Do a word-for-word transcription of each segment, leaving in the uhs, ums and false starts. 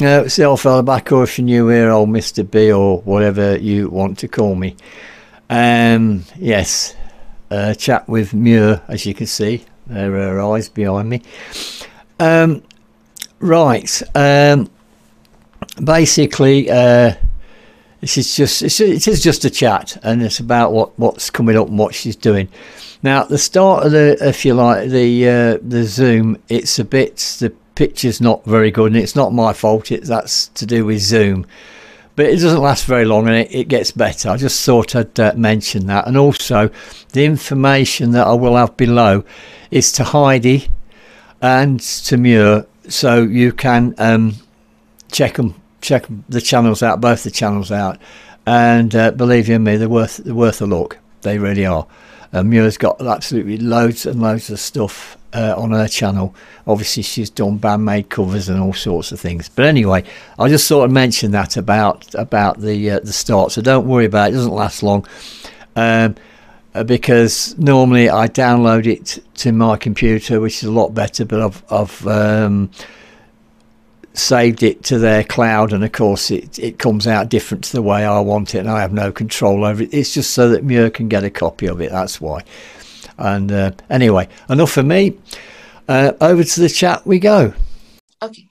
Uh, so, fella, back off your new here, old Mister B, or whatever you want to call me. Um, yes, uh, chat with Muir, as you can see. There are her eyes behind me. Um, right. Um, basically, uh, this is just it's, it is just a chat, and it's about what what's coming up and what she's doing. Now, at the start of the, if you like, the uh, the Zoom, it's a bit the picture's not very good, and it's not my fault. It that's to do with Zoom, but it doesn't last very long, and it, it gets better. I just thought I'd uh, mention that, and also the information that I will have below is to Heidi and to Muir, so you can um, check them, check the channels out, both the channels out, and uh, believe you me, they're worth they're worth a look. They really are. And Muir's got absolutely loads and loads of stuff uh, on her channel. Obviously, she's done Band-Maid covers and all sorts of things. But anyway, I just thought I'd mention that about about the uh, the start. So don't worry about it. It doesn't last long, um, because normally I download it to my computer, which is a lot better. But I've I've um, saved it to their cloud, and of course it it comes out different to the way I want it, and I have no control over it. It's just so that Muir can get a copy of it, that's why. And uh, anyway, enough for me. Uh, over to the chat we go. Okay.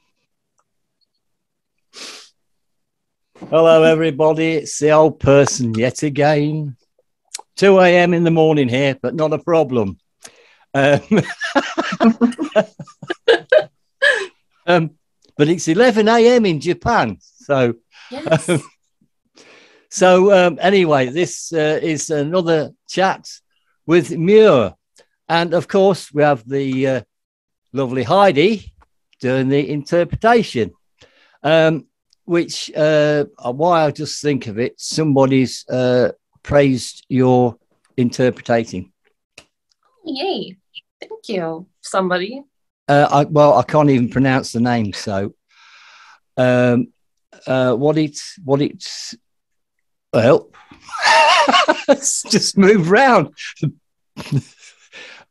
Hello everybody, it's the old person yet again. Two A M in the morning here, but not a problem. Um, um But it's eleven A M in Japan. So, yes. um, so um, anyway, this uh, is another chat with Muir. And of course, we have the uh, lovely Heidi doing the interpretation, um, which, uh, why I just think of it, somebody's uh, praised your interpreting. Yay. Thank you, somebody. Uh, I, well, I can't even pronounce the name. So, um, uh, what it's what it's well, let's just move round.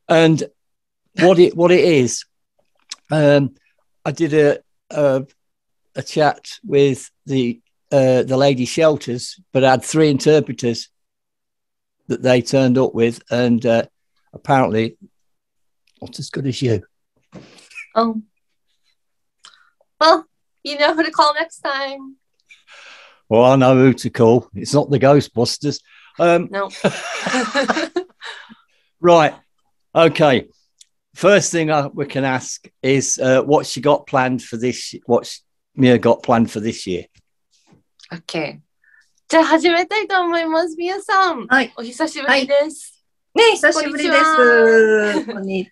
And what it what it is, um, I did a, a a chat with the uh, the lady shelters, but I had three interpreters that they turned up with, and uh, apparently not as good as you. Oh, well, you know who to call next time. Well, I know who to call. It's not the Ghostbusters. Um, no. Right. Okay. First thing I, we can ask is uh, what she got planned for this. What Mia got planned for this year. Okay. じゃあ始めたいと思います。 Mia-san。 はい。 お久しぶりです。 ね、 なるほど。いいですね。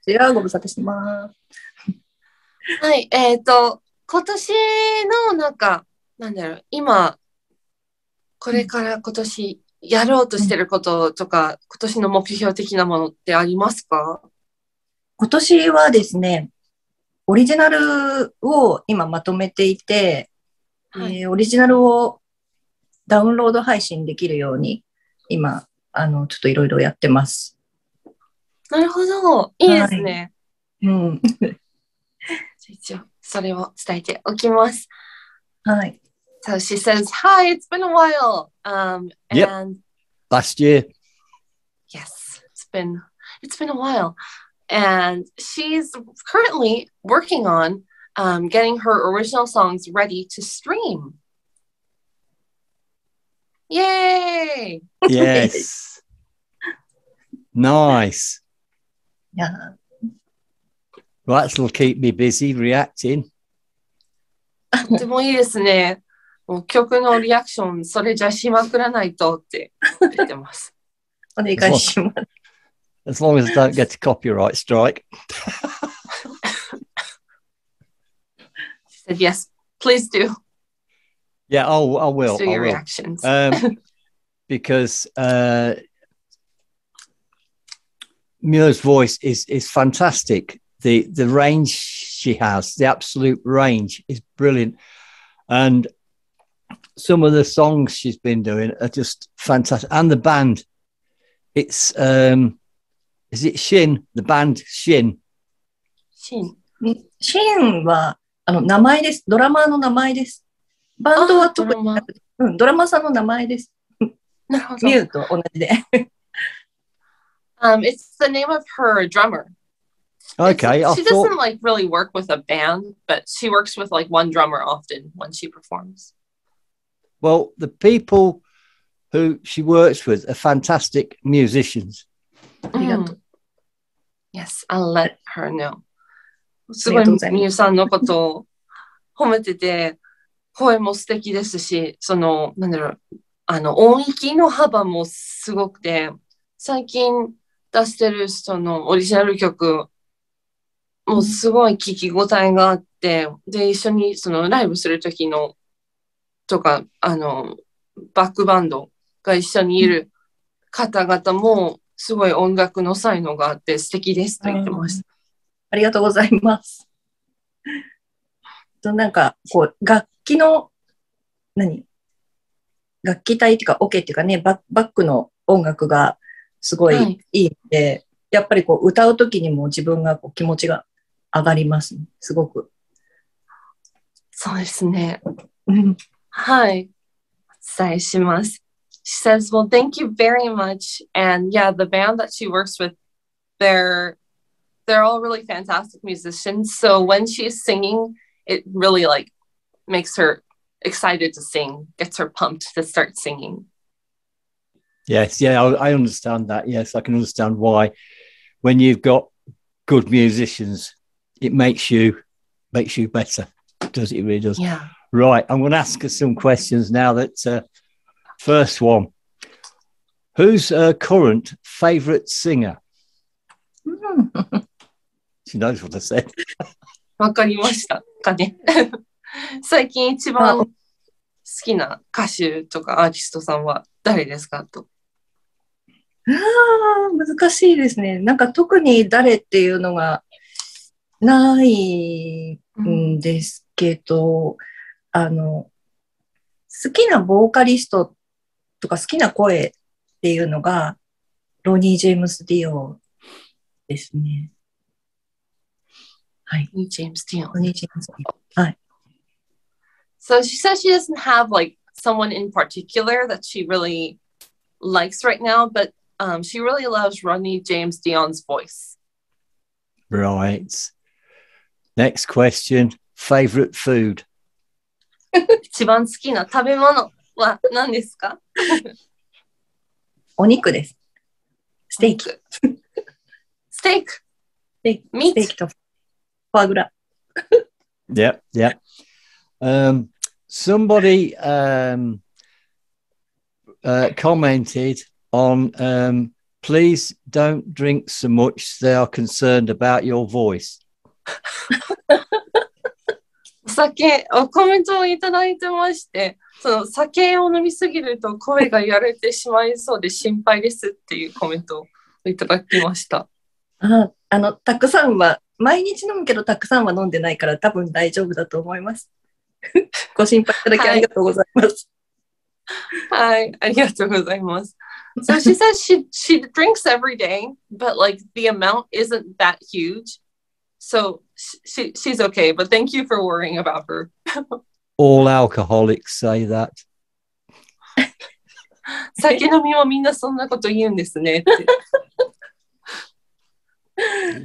So she says, hi, it's been a while. Um, and yep. Last year. Yes, it's been, it's been a while. And she's currently working on um, getting her original songs ready to stream. Yay! Yes. Nice. Yeah. Well, that'll keep me busy reacting. でもいいですね。もう曲のリアクション、それじゃしまくらないとって言ってます。お願いします。As long as I don't get a copyright strike. She said yes, please do. Yeah, I'll, I will. Let's do your will. Reactions. Um, because uh, Muir's voice is is fantastic. The the range she has, the absolute range, is brilliant. And some of the songs she's been doing are just fantastic. And the band, it's um, is it Shin? The band Shin. Shin. Shin はあの名前です。ドラマーの名前です。バンドは特になくて、うん、ドラマーさんの名前です。なるほど。ミューと同じで。um, it's the name of her drummer. Okay, she doesn't thought... like really work with a band, but she works with like one drummer often when she performs. Well, the people who she works with are fantastic musicians. Mm. Yes, I'll let her know. すごいミュウさんのことを褒めてて、声も素敵ですし、そのなんだろう、あの音域の幅もすごくて、最近出してるそのオリジナル曲もうすごい聞き応えがあって、で、一緒にそのライブする時のとか、あの、バックバンドが一緒にいる方々もすごい音楽の才能があって素敵ですと言ってました。ありがとうございます。なんか、こう、楽器の、何?楽器体っていうか、オケっていうかね、バックの音楽がすごいいいので、はい、やっぱりこう、歌う時にも自分がこう気持ちが上がりますね。すごく。そうですね。Hi. She says, well, thank you very much. And yeah, the band that she works with, they're, they're all really fantastic musicians. So when she's singing, it really like makes her excited to sing, gets her pumped to start singing. Yes. Yeah. I, I understand that. Yes. I can understand why when you've got good musicians, it makes you, makes you better. Does it really does. Yeah. Right, I'm going to ask us some questions now. That uh, first one, who's her current favourite singer? Mm. She knows what I said. わかりましたかね。最近一番好きな歌手とかアーティストさんは誰ですかと。ああ、難しいですね。なんか特に誰っていうのがないんですけど。あの、好きなボーカリストとか好きな声っていうのが、ロニー・ジェームス・ディオですね。はい。ロニー・ジェームス・ディオ。ロニー・ジェームス・ディオ。はい。So she says she doesn't have like someone in particular that she really likes right now, but um, she really loves Ronnie James Dion's voice. Right. Next question. Favorite food? 一番好きな食べ物は何ですか? お肉です。ステーキ。ステーキ。ステーキ。ミート。ステーキとフォアグラ。Yeah, yeah. Um, somebody um, uh, commented on, um, please don't drink so much. They are concerned about your voice. お酒をコメントをいただいてまして、その酒を飲みすぎると声がやれてしまいそうで心配ですっていうコメントをいただきました。あ、あのたくさんは毎日飲むけどたくさんは飲んでないから多分大丈夫だと思います。ご心配いただきありがとうございます。はい、はい、ありがとうございます。So she says she she drinks every day, but like the amount isn't that huge. So she, she's okay, but thank you for worrying about her. All alcoholics say that. 酒飲みはみんなそんなこと言うんですねって。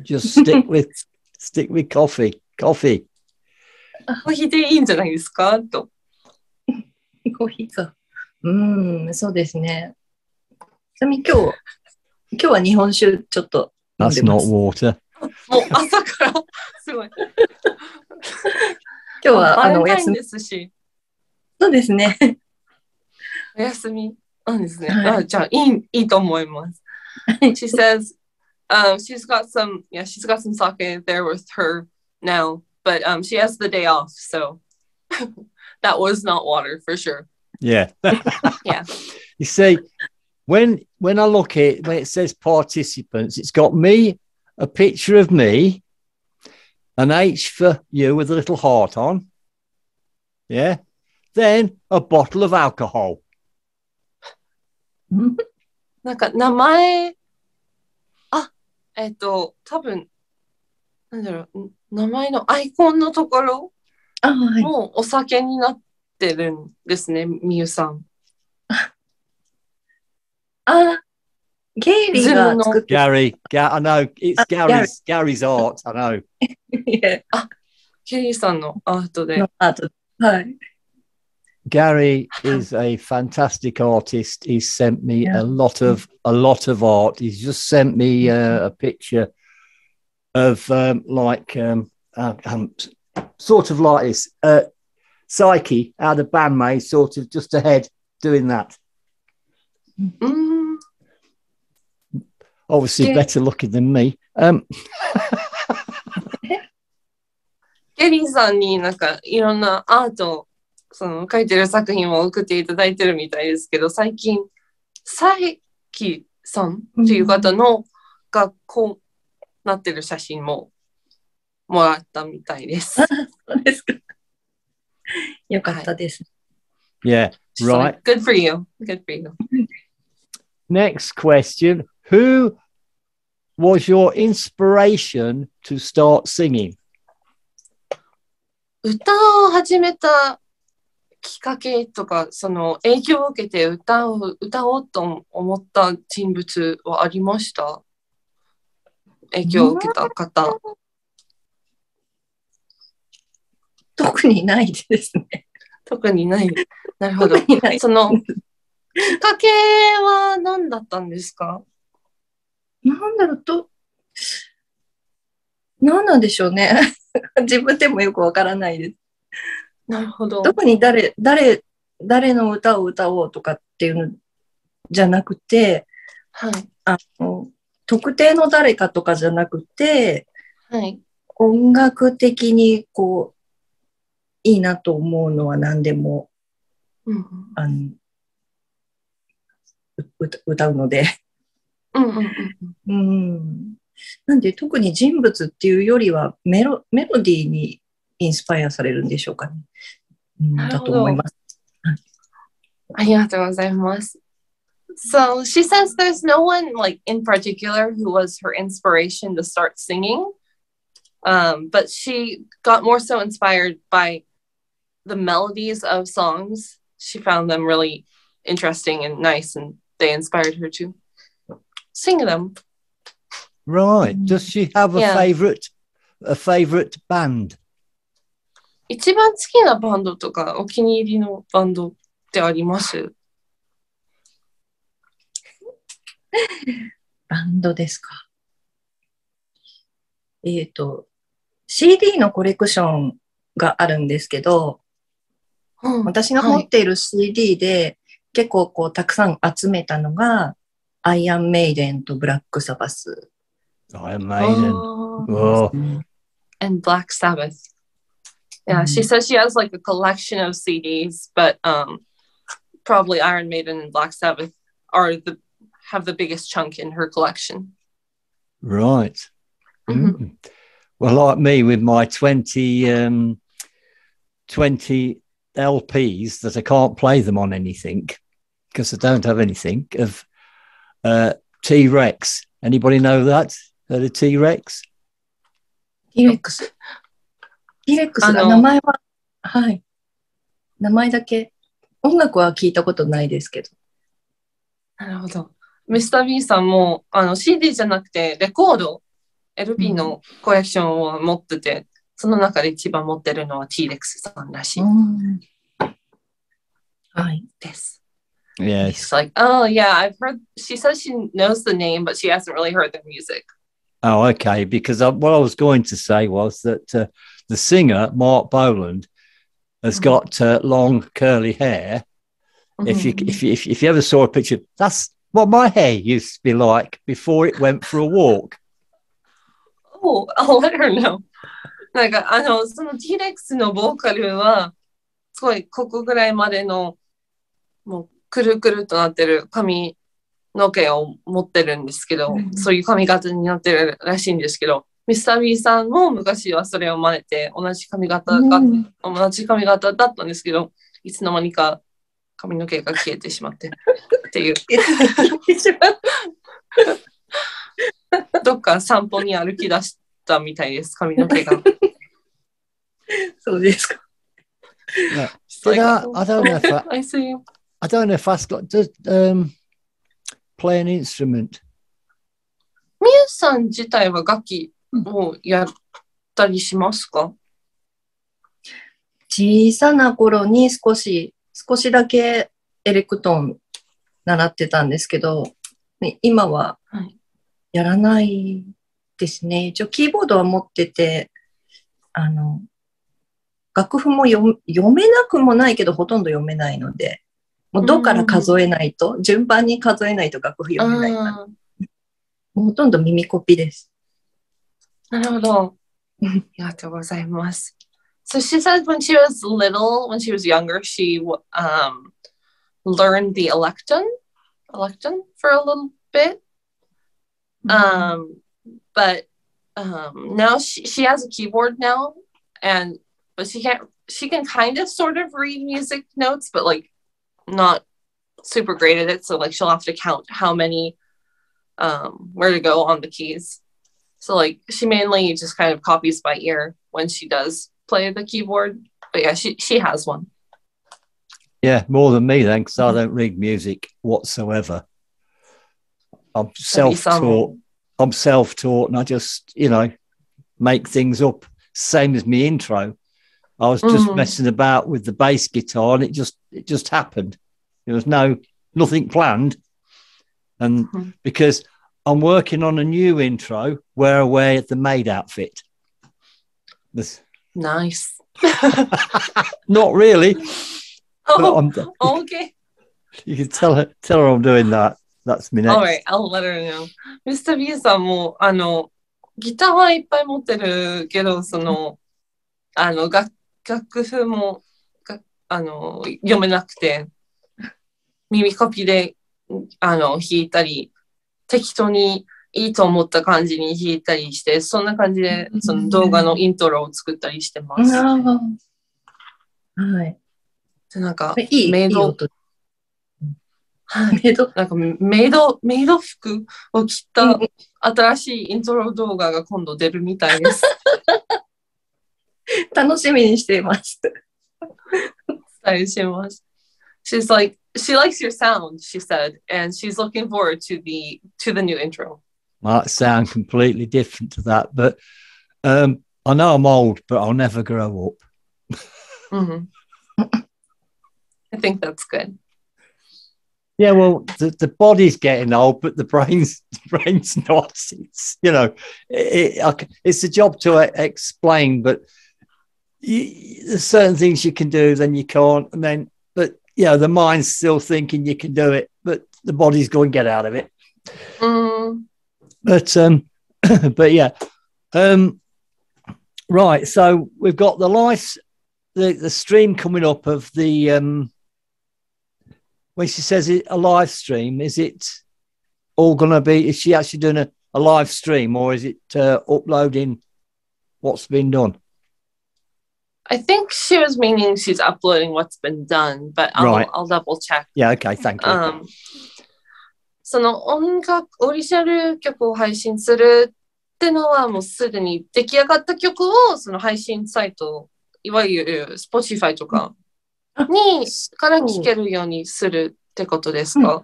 Just stick with stick with coffee, coffee. コーヒーでいいんじゃないですかと。コーヒーか。うん、そうですね。ちなみに今日今日は日本酒ちょっと飲んでます。That's not water. もう朝からすごい今日はあのお休みですしそうですねお休みなんですねあじゃあいいいいと思いますShe says、um, she's got some yeah she's got some sake there with her now but、um, she has the day off so that was not water for sure yeah yeah you see when when I look at when it says participants it's got me a picture of me, an H for you with a little heart on, yeah, then a bottle of alcohol. なんか名前、あ、えっと、多分、なんだろう、名前のアイコンのところあ、はい、もうお酒になってるんですね、みゆさん。あ、Gary が作ってる。Gary, Ga- I know. It's Gary's, Gary's art, I know. Yeah. あ、Gary さんのアートで。アート。はい。Gary is a fantastic artist. He sent me yeah. a lot of a lot of art. He's just sent me uh, a picture of um, like um, uh, um, sort of like this uh, Psyche out of Band-Maid, sort of just a head doing that. Mm. Obviously, yeah. better looking than me. Um, ゲリーさんになんかいろんなアートその書いてる作品を送っていただいてるみたいですけど、最近サイキさんっていう方のがこうなってる写真ももらったみたいです。そうですか。よかったです。Yeah, right. Good for you. Good for you. Next question: Who was your inspiration to start singing? 歌を始めた。きっかけとかその影響を受けて歌を歌おうと思った人物はありました？影響を受けた方。特にないですね。特にない。なるほど。そのきっかけは何だったんですか？なんだろうと何なんでしょうね。自分でもよくわからないです。なるほど。特に誰、誰、誰の歌を歌おうとかっていうのじゃなくて、はい、あの特定の誰かとかじゃなくて、はい、音楽的にこういいなと思うのは何でも、うん、あのう歌うので、うんうんうんうん、なんで特に人物っていうよりはメロ、メロディーにインスパイアされるんでしょうかね。うん、だと思います。ありがとうございます。So she says there's no one like in particular who was her inspiration to start singing, um, but she got more so inspired by the melodies of songs. She found them really interesting and nice, and they inspired her to sing them. Right. Does she have a yeah. favorite, a favorite band?一番好きなバンドとかお気に入りのバンドってあります？バンドですか。えっと、シーディー のコレクションがあるんですけど、うん、私が持っている シーディー で結構こうたくさん集めたのが Iron Maiden と Black Sabbath。Iron Maiden。And Black Sabbath。Yeah, she says she has like a collection of C Ds, but um, probably Iron Maiden and Black Sabbath are the have the biggest chunk in her collection. Right. Mm-hmm. Well, like me with my twenty, um, twenty L Ps that I can't play them on anything because I don't have anything of uh, T-Rex. Anybody know that? Heard of T-Rex? T-Rex.T-Rex が名前ははい名前だけ音楽は聞いたことないですけどなるほどミスター B さんもあの シーディー じゃなくてレコード エルピー のコレクションを持ってて、うん、その中で一番持ってるのは T-Rex さんらしい、うん、はいです、yes. She's like oh yeah I've heard she says she knows the name but she hasn't really heard the music oh okay because I, what I was going to say was that、uh,The singer, Mark Bolan, has got uh, long, curly hair. Mm-hmm. If, you, if, you, if you ever saw a picture, that's what my hair used to be like before it went for a walk. Oh, I'll let her know. なんか、あの、その T-Rex のボーカルは、すごいここぐらいまでの、もうくるくるとなってる髪の毛を持ってるんですけど、そういう髪型になってるらしいんですけど、ミスター B さんも昔はそれを真似て同じ髪型が、うん、同じ髪型だったんですけど、いつの間にか髪の毛が消えてしまってっていう。どっか散歩に歩き出したみたいです、髪の毛が。そうですか。Yeah. Like, I, I don't know if that, I see. I don't know if I Scott does um, play an instrument. ミュウさん自体は楽器もうやったりしますか？小さな頃に少し、少しだけエレクトーン習ってたんですけど、今はやらないですね。一応キーボードは持ってて、あの楽譜も読めなくもないけどほとんど読めないので もうどっから数えないと順番に数えないと楽譜読めない。なるほど。ありがとうございます。 So she said when she was little, when she was younger, she um, learned the electron, electron for a little bit. Mm-hmm. Um, but um, now she, she has a keyboard now, and but she can't. She can kind of sort of read music notes, but like not super great at it. So like she'll have to count how many, um, where to go on the keys. So like she mainly just kind of copies by ear when she does play the keyboard, but yeah, she she has one. Yeah, more than me then, because I don't read music whatsoever. I'm self-taught. I'm self-taught, and I just you know make things up. Same as me intro, I was just mm. messing about with the bass guitar, and it just it just happened. There was no nothing planned, and mm-hmm. because I'm working on a new intro where I wear the maid outfit. This. Nice. Not really. Oh, okay. You can tell her, tell her I'm doing that. That's me next. All right, I'll let her know. Mister B さんもあのギターはいっぱい持ってるけど、そのあの楽譜もあの読めなくて、耳コピであの弾いたり、適当に。いいと思った感じに弾いたりして、そんな感じでその動画のイントロを作ったりしてます。なるほど。はい。でなんかメイド、はい、メイドなんかメイドメイド服を着た新しいイントロ動画が今度出るみたいです。楽しみにしています。期待してます。She's like she likes your sound, she said, and she's looking forward to the to the new intro. Might sound completely different to that, but um, I know I'm old, but I'll never grow up. Mm-hmm. I think that's good. Yeah, well, the, the body's getting old, but the brain's the brain's not. It's you know, it, it, it's a job to explain, but you, there's certain things you can do, then you can't, and then but yeah, the mind's still thinking you can do it, but the body's going to get out of it. Mm. But um, but yeah, um, right. So we've got the live, the, the stream coming up of the um, when she says it, a live stream. Is it all going to be? Is she actually doing a, a live stream, or is it uh, uploading what's been done? I think she was meaning she's uploading what's been done, but I'll right. I'll double check. Yeah. Okay. Thank you. Um, その音楽オリジナル曲を配信するってのはもうすでに出来上がった曲をその配信サイトいわゆる Spotify とかにから聴けるようにするってことですか？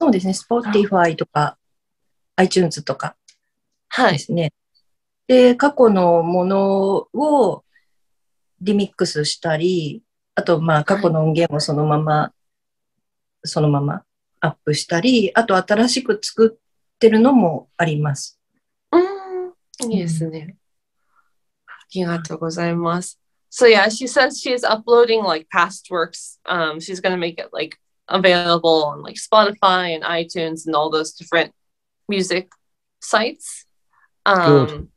そうですね。Spotify とか iTunes とかですね。で、過去のものをリミックスしたり、あとまあ過去の音源をそのままそのまま。アップしたり、あと新しく作ってるのもあります。うん、いいですね。ありがとうございます。So yeah, she says she's uploading like past works. Um, she's going to make it like available on like Spotify and iTunes and all those different music sites. Um,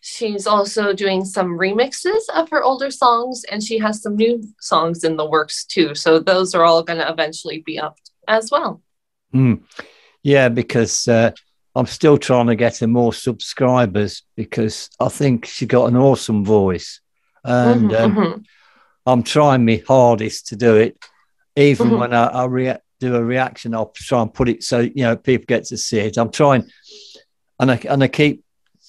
she's also doing some remixes of her older songs, and she has some new songs in the works too. So those are all going to eventually be up as well. Mm. Yeah, because uh, I'm still trying to get her more subscribers because I think she got an awesome voice, and mm-hmm, um, mm-hmm. I'm trying my hardest to do it. Even mm-hmm. when I, I rea- do a reaction, I'll try and put it so you know people get to see it. I'm trying, and I and I keep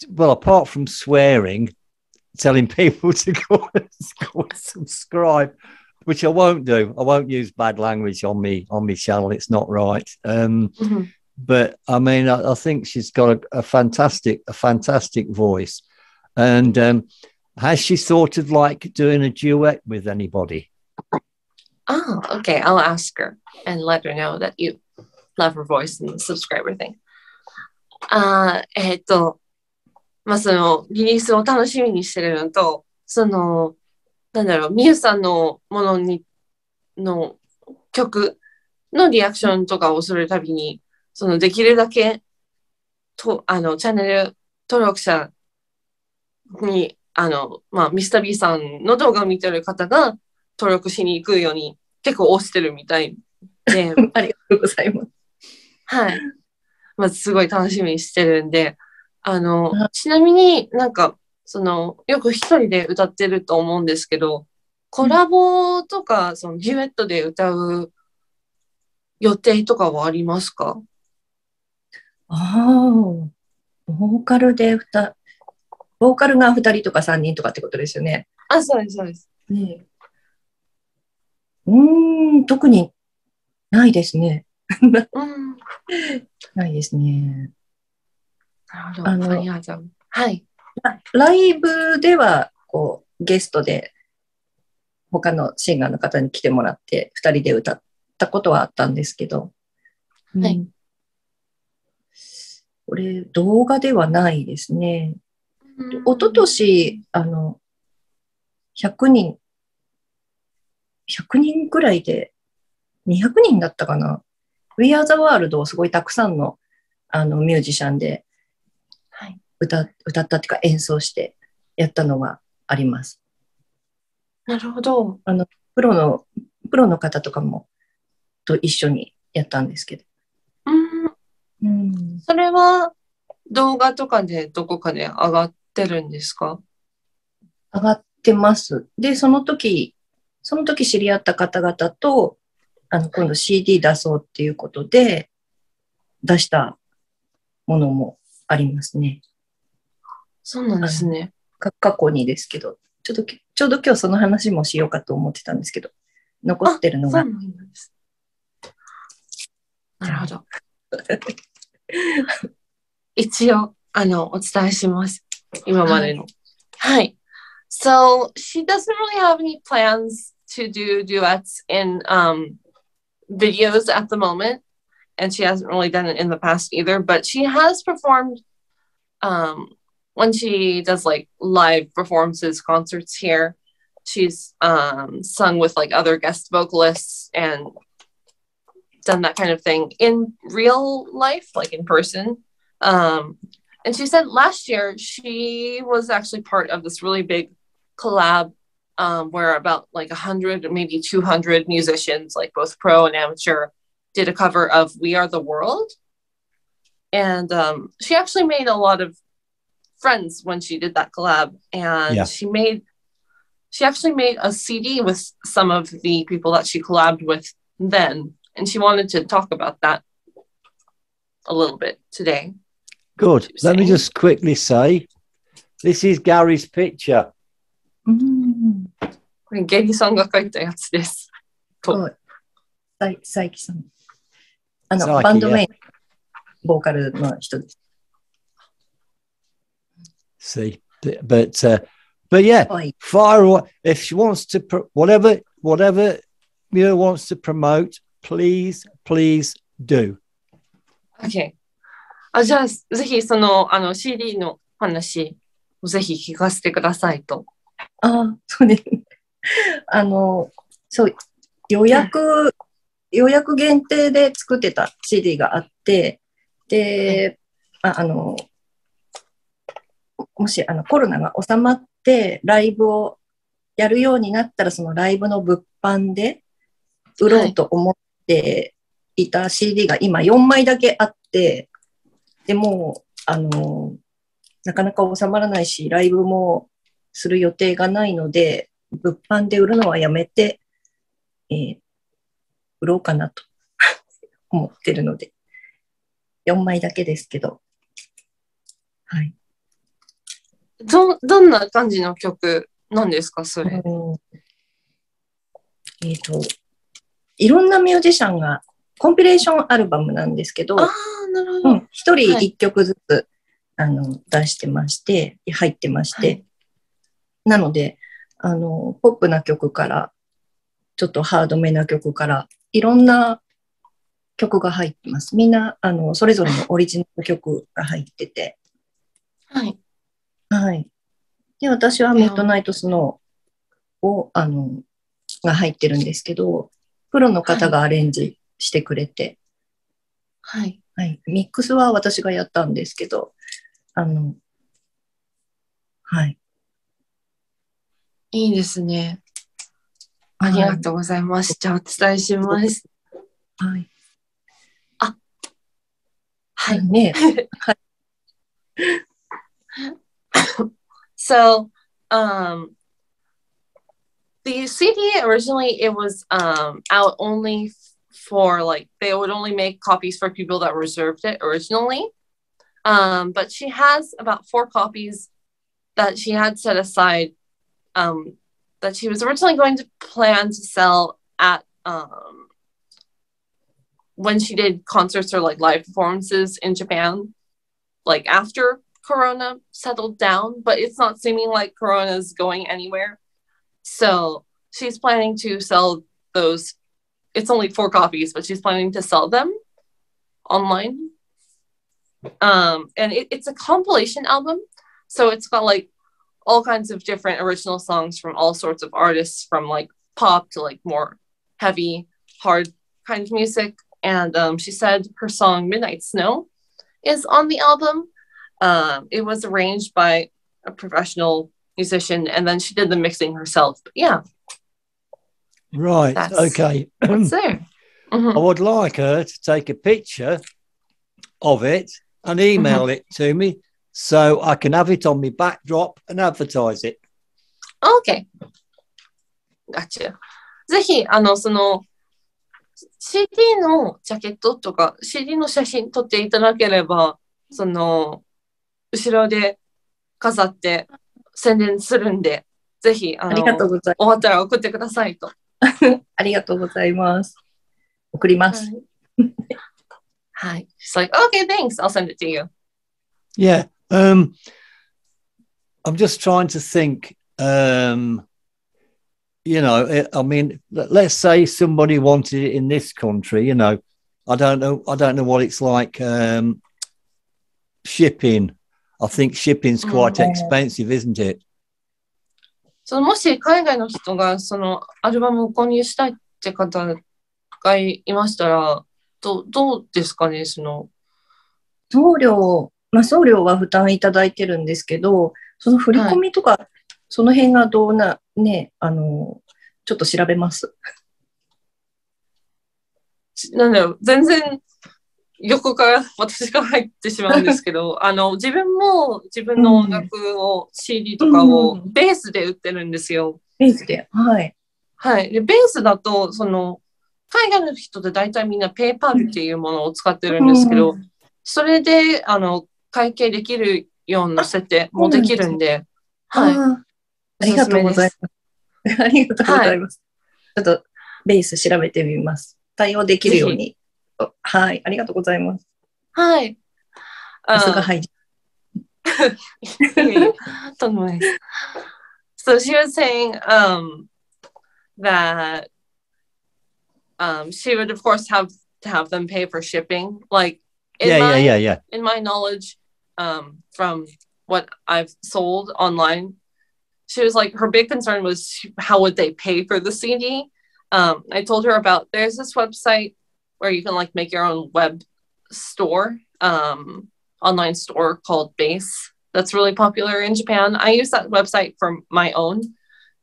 well apart from swearing, telling people to go and, go and subscribe, which I won't do. I won't use bad language on me on my channel. It's not right. Um, mm-hmm. But I mean, I, I think she's got a, a fantastic, a fantastic voice. And um, has she thought of like doing a duet with anybody? Oh, okay. I'll ask her and let her know that you love her voice and the subscriber thing. Uh, えっと、まあそのリリースを楽しみにしてるのと、そのなんだろう、みゆさんのものにの曲のリアクションとかをするたびに、そのできるだけとあのチャンネル登録者にあのまあミスター B さんの動画を見てる方が登録しに行くように結構推してるみたいで、ありがとうございます。はい。まあ、すごい楽しみにしてるんで、あの、ちなみになんか、その、よく一人で歌ってると思うんですけど、コラボとか、その、デュエットで歌う予定とかはありますか？ああ、ボーカルで歌、ボーカルがふたりとかさんにんとかってことですよね。あ、そうです、そうです。ね、うーん、特にないですね。うんないですね。なるほど。あの、はい。ライブでは、こう、ゲストで、他のシンガーの方に来てもらって、二人で歌ったことはあったんですけど。はい。うん、これ、動画ではないですね。おととし、あの、ひゃくにん、ひゃくにんくらいで、にひゃくにんだったかな。We Are the World をすごいたくさん の, あのミュージシャンで 歌,、はい、歌ったっていうか演奏してやったのはあります。なるほど。あのプロのプロの方とかもと一緒にやったんですけど。うん。うん。それは動画とかでどこかで上がってるんですか？上がってます。でその時その時知り合った方々と。あの今度 シーディー 出そうっていうことで出したものもありますね。そうなんですね。過去にですけど、ちょうど、ちょうど今日その話もしようかと思ってたんですけど、残ってるのが。そうなんです。なるほど。一応あのお伝えします。今までの。はい。So she doesn't really have any plans to do duets in um.videos at the moment, and she hasn't really done it in the past either, but she has performed um when she does like live performances, concerts here, she's um sung with like other guest vocalists and done that kind of thing in real life, like in person, um and she said last year she was actually part of this really big collab Um, where about like one hundred, maybe two hundred musicians, like both pro and amateur, did a cover of We Are the World. And um, she actually made a lot of friends when she did that collab. And yeah. she made, she actually made a C D with some of the people that she collabed with then. And she wanted to talk about that a little bit today. Good. Let saying. me just quickly say, this is Gary's picture. Mm-hmm. これゲリさんが書いたやつです。と、サイキさん。あの、バンドメイン、ボーカルの人です。See, but, uh, but yeah, fire away. If she wants to, pro whatever, whatever Muir wants to promote, please, please do. Okay. あ、じゃあ、ぜひその、あの、シーディー の話をぜひ聞かせてくださいと。あ、そうね。あの、そう、予約、予約限定で作ってた シーディー があって、で、あ、あの、もしあのコロナが収まってライブをやるようになったら、そのライブの物販で売ろうと思っていた シーディー が今よんまいだけあって、でも、あの、なかなか収まらないし、ライブも、する予定がないので、物販で売るのはやめて、えー、売ろうかなと思ってるので、よんまいだけですけど、はい。ど, どんな感じの曲なんですかそれ、うん、えっといろんなミュージシャンがコンピレーションアルバムなんですけど、あー、なるほど、うん、一人一曲ずつ、はい、あの出してまして入ってまして、はい、なのであのポップな曲からちょっとハードめな曲からいろんな曲が入ってます。みんなあのそれぞれのオリジナル曲が入ってて、はいはい。で私はミッドナイトスノーをあのが入ってるんですけど、プロの方がアレンジしてくれて、はいはい。ミックスは私がやったんですけど、あのはい。いいですね。ありがとうございます。じゃあお伝えします。はい。あ、はいね。はい。So, um, the C D originally it was um, out only for like they would only make copies for people that reserved it originally. Um, but she has about four copies that she had set aside. Um, that she was originally going to plan to sell at um, when she did concerts or like live performances in Japan, like after Corona settled down, but it's not seeming like Corona's going anywhere. So she's planning to sell those. It's only four copies, but she's planning to sell them online. Um, and it, it's a compilation album. So it's got like all kinds of different original songs from all sorts of artists, from like pop to like more heavy, hard kind of music. And um, she said her song Midnight Snow is on the album. Um, it was arranged by a professional musician and then she did the mixing herself. But yeah. Right. That's okay. What's there? Mm-hmm. I would like her to take a picture of it and email mm-hmm. it to me. So I can have it on my backdrop and advertise it. Okay. Gotcha. ぜひあのその シーディー のジャケットとか シーディー の写真撮っていただければその後ろで飾って宣伝するんでぜひあの終わったら送ってくださいと。ありがとうございます。送ります。はい。She's like, okay, thanks. I'll send it to you. Yeah. Um, I'm just trying to think, um, you know, it, I mean, let's say somebody wanted it in this country, you know, I don't know. I don't know what it's like um, shipping. I think shipping's quite expensive, isn't it? そのもし海外の人がそのアルバムを購入したいって方がいましたら、ど、どうですかね、その。送料まあ、送料は負担いただいてるんですけど、その振り込みとか、はい、その辺がどうな、ね、あの、ちょっと調べます。なんだろう、全然横から私が入ってしまうんですけど、あの、自分も自分の音楽を、うん、シーディー とかをベースで売ってるんですよ。ベースで、はい。はい。で、ベースだと、その、海外の人って大体みんな PayPal っていうものを使ってるんですけど、うん、それで、あの、会計できるような設定もできるんで、はい。ありがとうございます。ありがとうございます。はい、ちょっとベース調べてみます。対応できるように。はい、ありがとうございます。はい。さすがハイジ。Don't worry. So she was saying um, that um, she would of course have to have them pay for shipping. Like in yeah, my, yeah, yeah, yeah. In my knowledge. Um, from what I've sold online, she was like, her big concern was how would they pay for the C D? Um, I told her about, there's this website where you can like make your own web store, um, online store called Base. That's really popular in Japan. I use that website for my own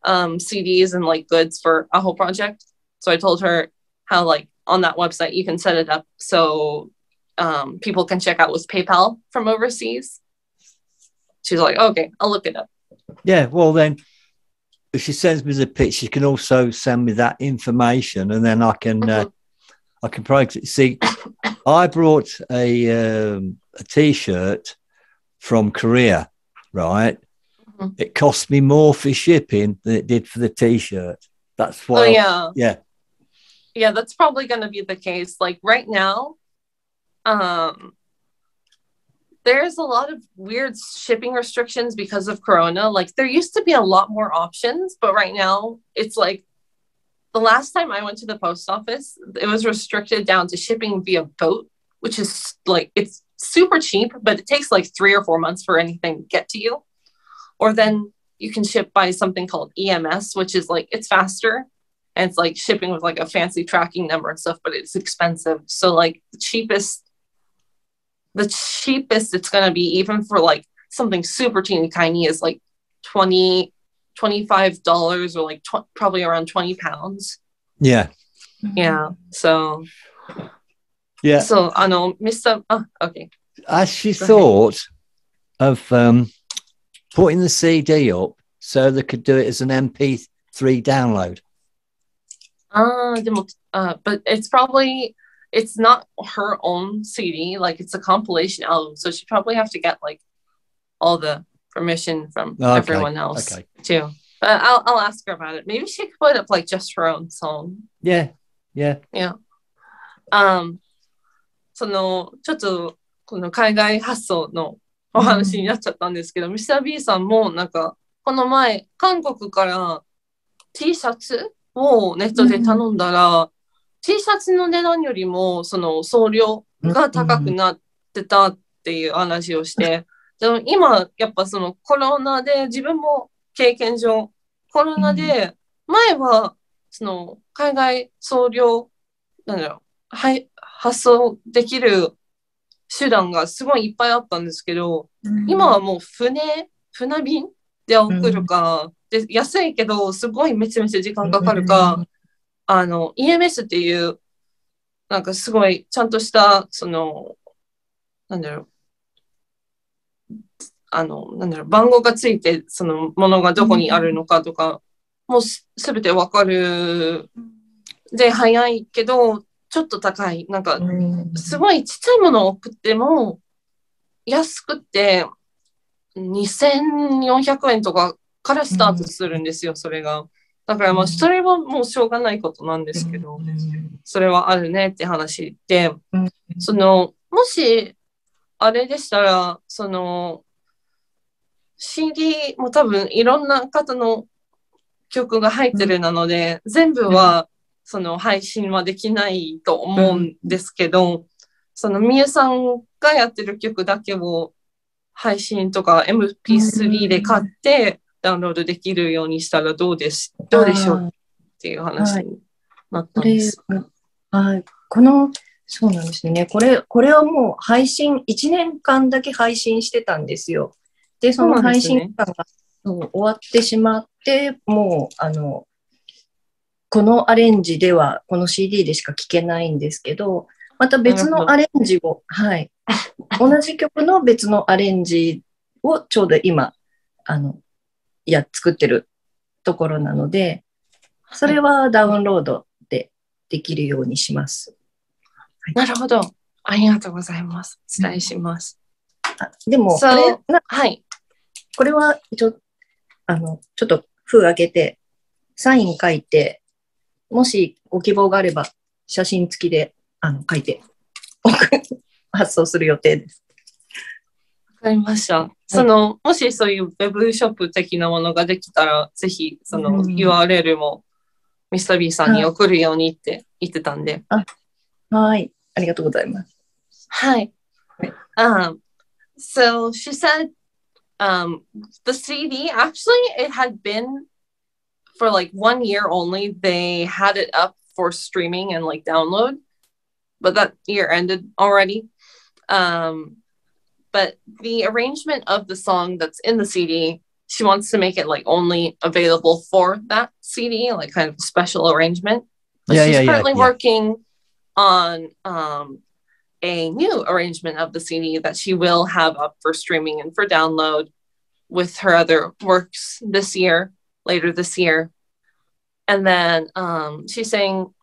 um, C Ds and like goods for a whole project. So I told her how like on that website, you can set it up. So Um, people can check out with PayPal from overseas. She's like, okay, I'll look it up. Yeah, well then, if she sends me the picture, she can also send me that information, and then I can, mm-hmm. uh, I can probably see. I brought a um, a T-shirt from Korea, right? Mm. It cost me more for shipping than it did for the T-shirt. That's why. Oh, yeah. Yeah. Yeah, that's probably going to be the case. Like right now, um, there's a lot of weird shipping restrictions because of Corona. Like there used to be a lot more options, but right now it's like the last time I went to the post office, it was restricted down to shipping via boat, which is like, it's super cheap, but it takes like three or four months for anything to get to you. Or then you can ship by something called E M S, which is like, it's faster. And it's like shipping with like a fancy tracking number and stuff, but it's expensive. So like the cheapest, the cheapest it's going to be, even for like something super teeny tiny, is like twenty, twenty-five dollars or like tw- probably around twenty pounds. Yeah. Yeah. So. Yeah. So I know, Mister Oh, okay. As she Go thought ahead. of um, putting the C D up so they could do it as an M P three download. Uh, uh, but it's probably, it's not her own C D. Like it's a compilation album. So she probably have to get like all the permission from oh, okay. everyone else okay. too. But I'll, I'll ask her about it. Maybe she could put up like just her own song. Yeah. Yeah. Yeah. Um, そのちょっとこの海外発想のお話になっちゃったんですけど、ミスター B さんもなんかこの前韓国から T シャツをネットで頼んだら、うん、T シャツの値段よりもその送料が高くなってたっていう話をして、でも今やっぱそのコロナで自分も経験上コロナで前はその海外送料なんだろうはい、発送できる手段がすごいいっぱいあったんですけど、うん、今はもう船、船便で送るか、うん、で安いけどすごいめちゃめちゃ時間かかるか、うん、あの E M S っていうなんかすごいちゃんとしたそのなんだろうあのなんだろう番号がついてそのものがどこにあるのかとか、うん、もうすべてわかるで早いけど。ちょっと高い。なんか、すごいちっちゃいものを送っても、安くてにせんよんひゃくえんとかからスタートするんですよ、それが。だからまあ、それはもうしょうがないことなんですけど、それはあるねって話で、その、もし、あれでしたら、その、シーディー も多分いろんな方の曲が入ってるなので、全部は、その配信はできないと思うんですけど、うん、そのみゆさんがやってる曲だけを配信とか エムピースリー で買ってダウンロードできるようにしたらどうです、うん、どうでしょうっていう話になったんです。はい、このそうなんですね。これこれはもう配信いちねんかんだけ配信してたんですよ。でその配信期間が終わってしまって、もうあの。このアレンジでは、この シーディー でしか聴けないんですけど、また別のアレンジを、はい。同じ曲の別のアレンジをちょうど今、あの、いや、作ってるところなので、それはダウンロードでできるようにします。はい、なるほど。ありがとうございます。お伝えします。あでも、so, あれなはい。これはちょ、あの、ちょっと封開けて、サイン書いて、もしご希望があれば写真付きであの書いて発送する予定です。わかりました、はい。そのもしそういうウェブショップ的なものができたらぜひその ユーアールエル も ミスターB さんに送るようにって言ってたんで。あはいありがとうございます。はい。はい、um, so she said, um, the C D actually it had been for like one year only, they had it up for streaming and like download, but that year ended already. Um, but the arrangement of the song that's in the C D, she wants to make it like only available for that C D, like kind of a special arrangement. But yeah, she's yeah, currently yeah, yeah. working on um, a new arrangement of the C D that she will have up for streaming and for download with her other works this year. Later this year. And then um, she's saying,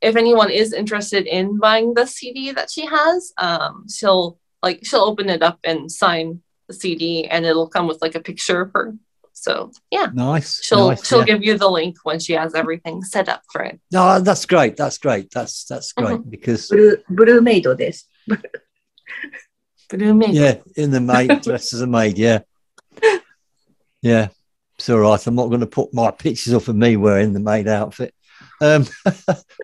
if anyone is interested in buying the C D that she has, um, she'll like she'll open it up and sign the C D, and it'll come with like a picture of her. So yeah, nice. She'll nice, she'll yeah. give you the link when she has everything set up for it. No, that's great. That's great. That's that's great mm-hmm. because blue, blue maid this. Blue maid. Yeah, in the maid dressed as a maid. Yeah, yeah. It's all right. I'm not going to put my pictures up of me wearing the maid outfit. Um,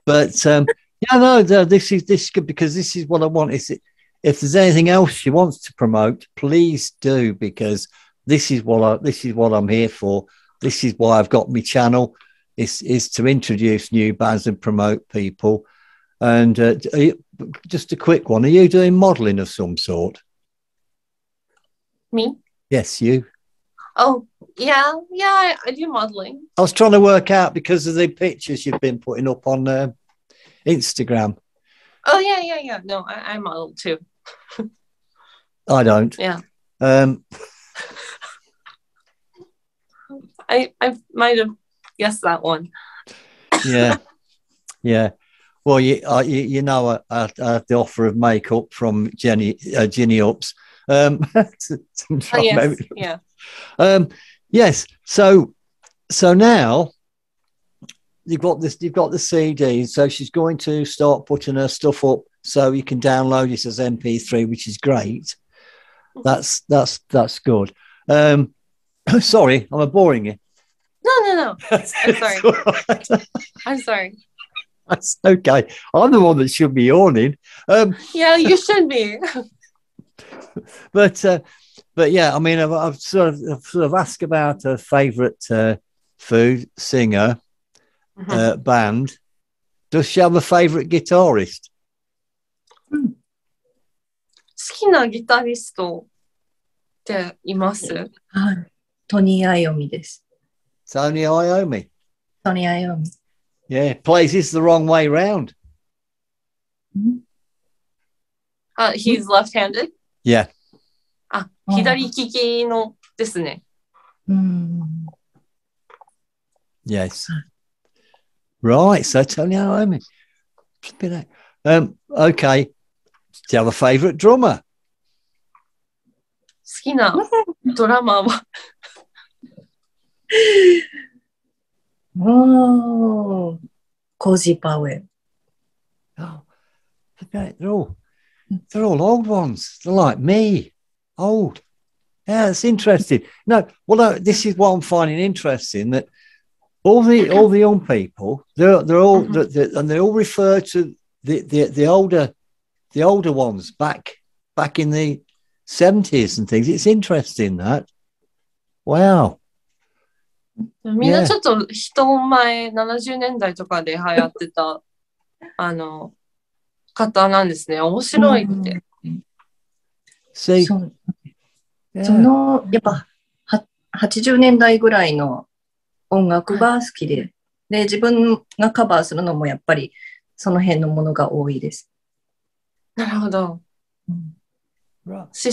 but um, yeah, no, no, this is this is good because this is what I want. Is it? If there's anything else she wants to promote, please do, because this is what I this is what I'm here for. This is why I've got my channel, is is to introduce new bands and promote people. And uh, you, just a quick one: are you doing modelling of some sort? Me? Yes, you. Oh yeah, yeah, I, I do modelling. I was trying to work out because of the pictures you've been putting up on uh, Instagram. Oh yeah, yeah, yeah. No, I, I model too. I don't. Yeah. Um. I, I might have guessed that one. Yeah, yeah. Well, you uh, you, you know, I, I, I had the offer of makeup from Jenny uh, Ginny Ups. Um, to, to oh, yes. Yeah. Um, yes. So, so now you've got this. You've got the C D. So she's going to start putting her stuff up, so you can download it as M P three, which is great. That's that's that's good. Um, sorry, I'm boring you. No, no, no. I'm sorry. Right. I'm sorry. That's okay. I'm the one that should be yawning. Um, yeah, you should be. But, uh, but yeah, I mean, I've, I've, sort of, I've sort of asked about her favourite uh, food, singer, mm-hmm. uh, band. Does she have a favourite guitarist? Hmm. 好きなギタリストっています? Tony Iommi desu. Tony Iommi. Tony Iommi. Yeah, plays this the wrong way round. Mm-hmm. Uh, he's left-handed. Yeah. Ah, hidari-kiki no desu ne. Yes. Right. So Tony Iommi. Um. Okay. Do you have a favourite drummer? 好きなドラマは Oh, Cozy Powell. Oh, okay. They're all they're all old ones. They're like me, old. Yeah, it's interesting. No, well, no, this is what I'm finding interesting, that all the all the young people, they're they're all mm-hmm. they're, they're, and they all refer to the, the the older the older ones back back in the seventies and things. It's interesting that. Wow. みんなちょっと人前70年代とかで流行ってた あの方なんですね。面白いって。 She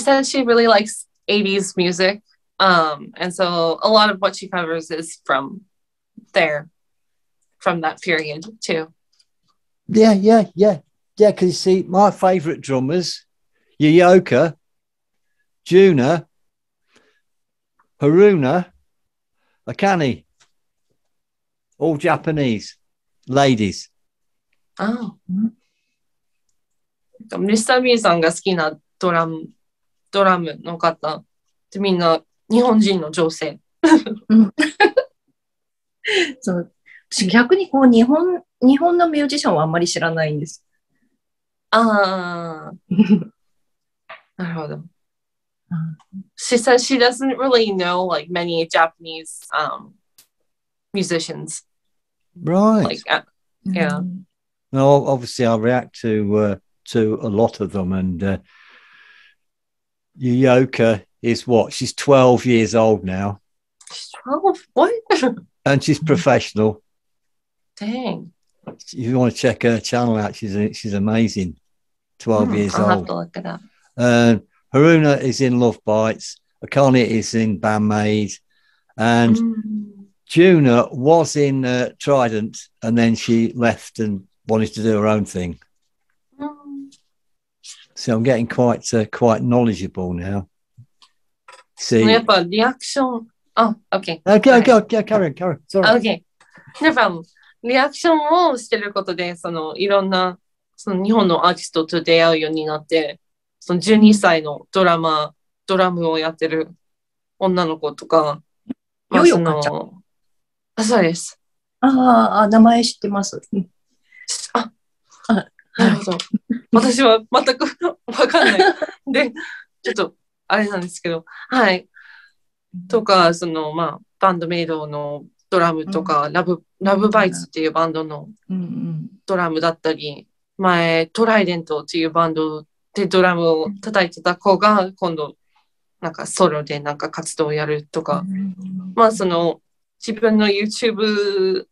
said she really likes eighties music. Um, and so a lot of what she covers is from there, from that period too. Yeah, yeah, yeah. Yeah, because you see, my favourite drummers, Yoyoka, Juna, Haruna, Akane, all Japanese ladies. Oh. Mister Bさんが好きなドラムの方ってみんな 日本人の女性。そう、逆にこう日本、日本のミュージシャンはあんまり知らないんです。ああ。なるほど。She says she doesn't really know like many Japanese um, musicians. Right. Like, uh, yeah. No, obviously I react to uh, to a lot of them, and uh, Yoyoka is what? She's twelve years old now. She's twelve? What? And she's professional. Dang. You want to check her channel out. She's a, she's amazing. twelve mm, years I'll old. I'll have to look it up. Um, Haruna is in Love Bites. Akane is in Band-Maid. And mm. Juna was in uh, Trident, and then she left and wanted to do her own thing. Mm. So I'm getting quite uh, quite knowledgeable now. C'est... Reaction. Oh, okay. Okay, okay, okay, carry on, carry on. Sorry. Okay. 皆さん、リアクションをしてることで、そのいろんなその日本のアーティストと出会うようになって、そのじゅうにさいのドラマ、ドラムをやってる女の子とか、ヨヨカちゃん。あ、そうです。ああ、名前知ってます。あ、あなるほど。私は全くわかんない。で、ちょっとあれなんですけど、はい。とか、そのまあバンドメイドのドラムとか、うん、ラブ、ラブバイツっていうバンドのドラムだったり、うんうん、前、トライデントっていうバンドでドラムを叩いてた子が、今度、なんかソロでなんか活動をやるとか、うん、まあその、自分の YouTube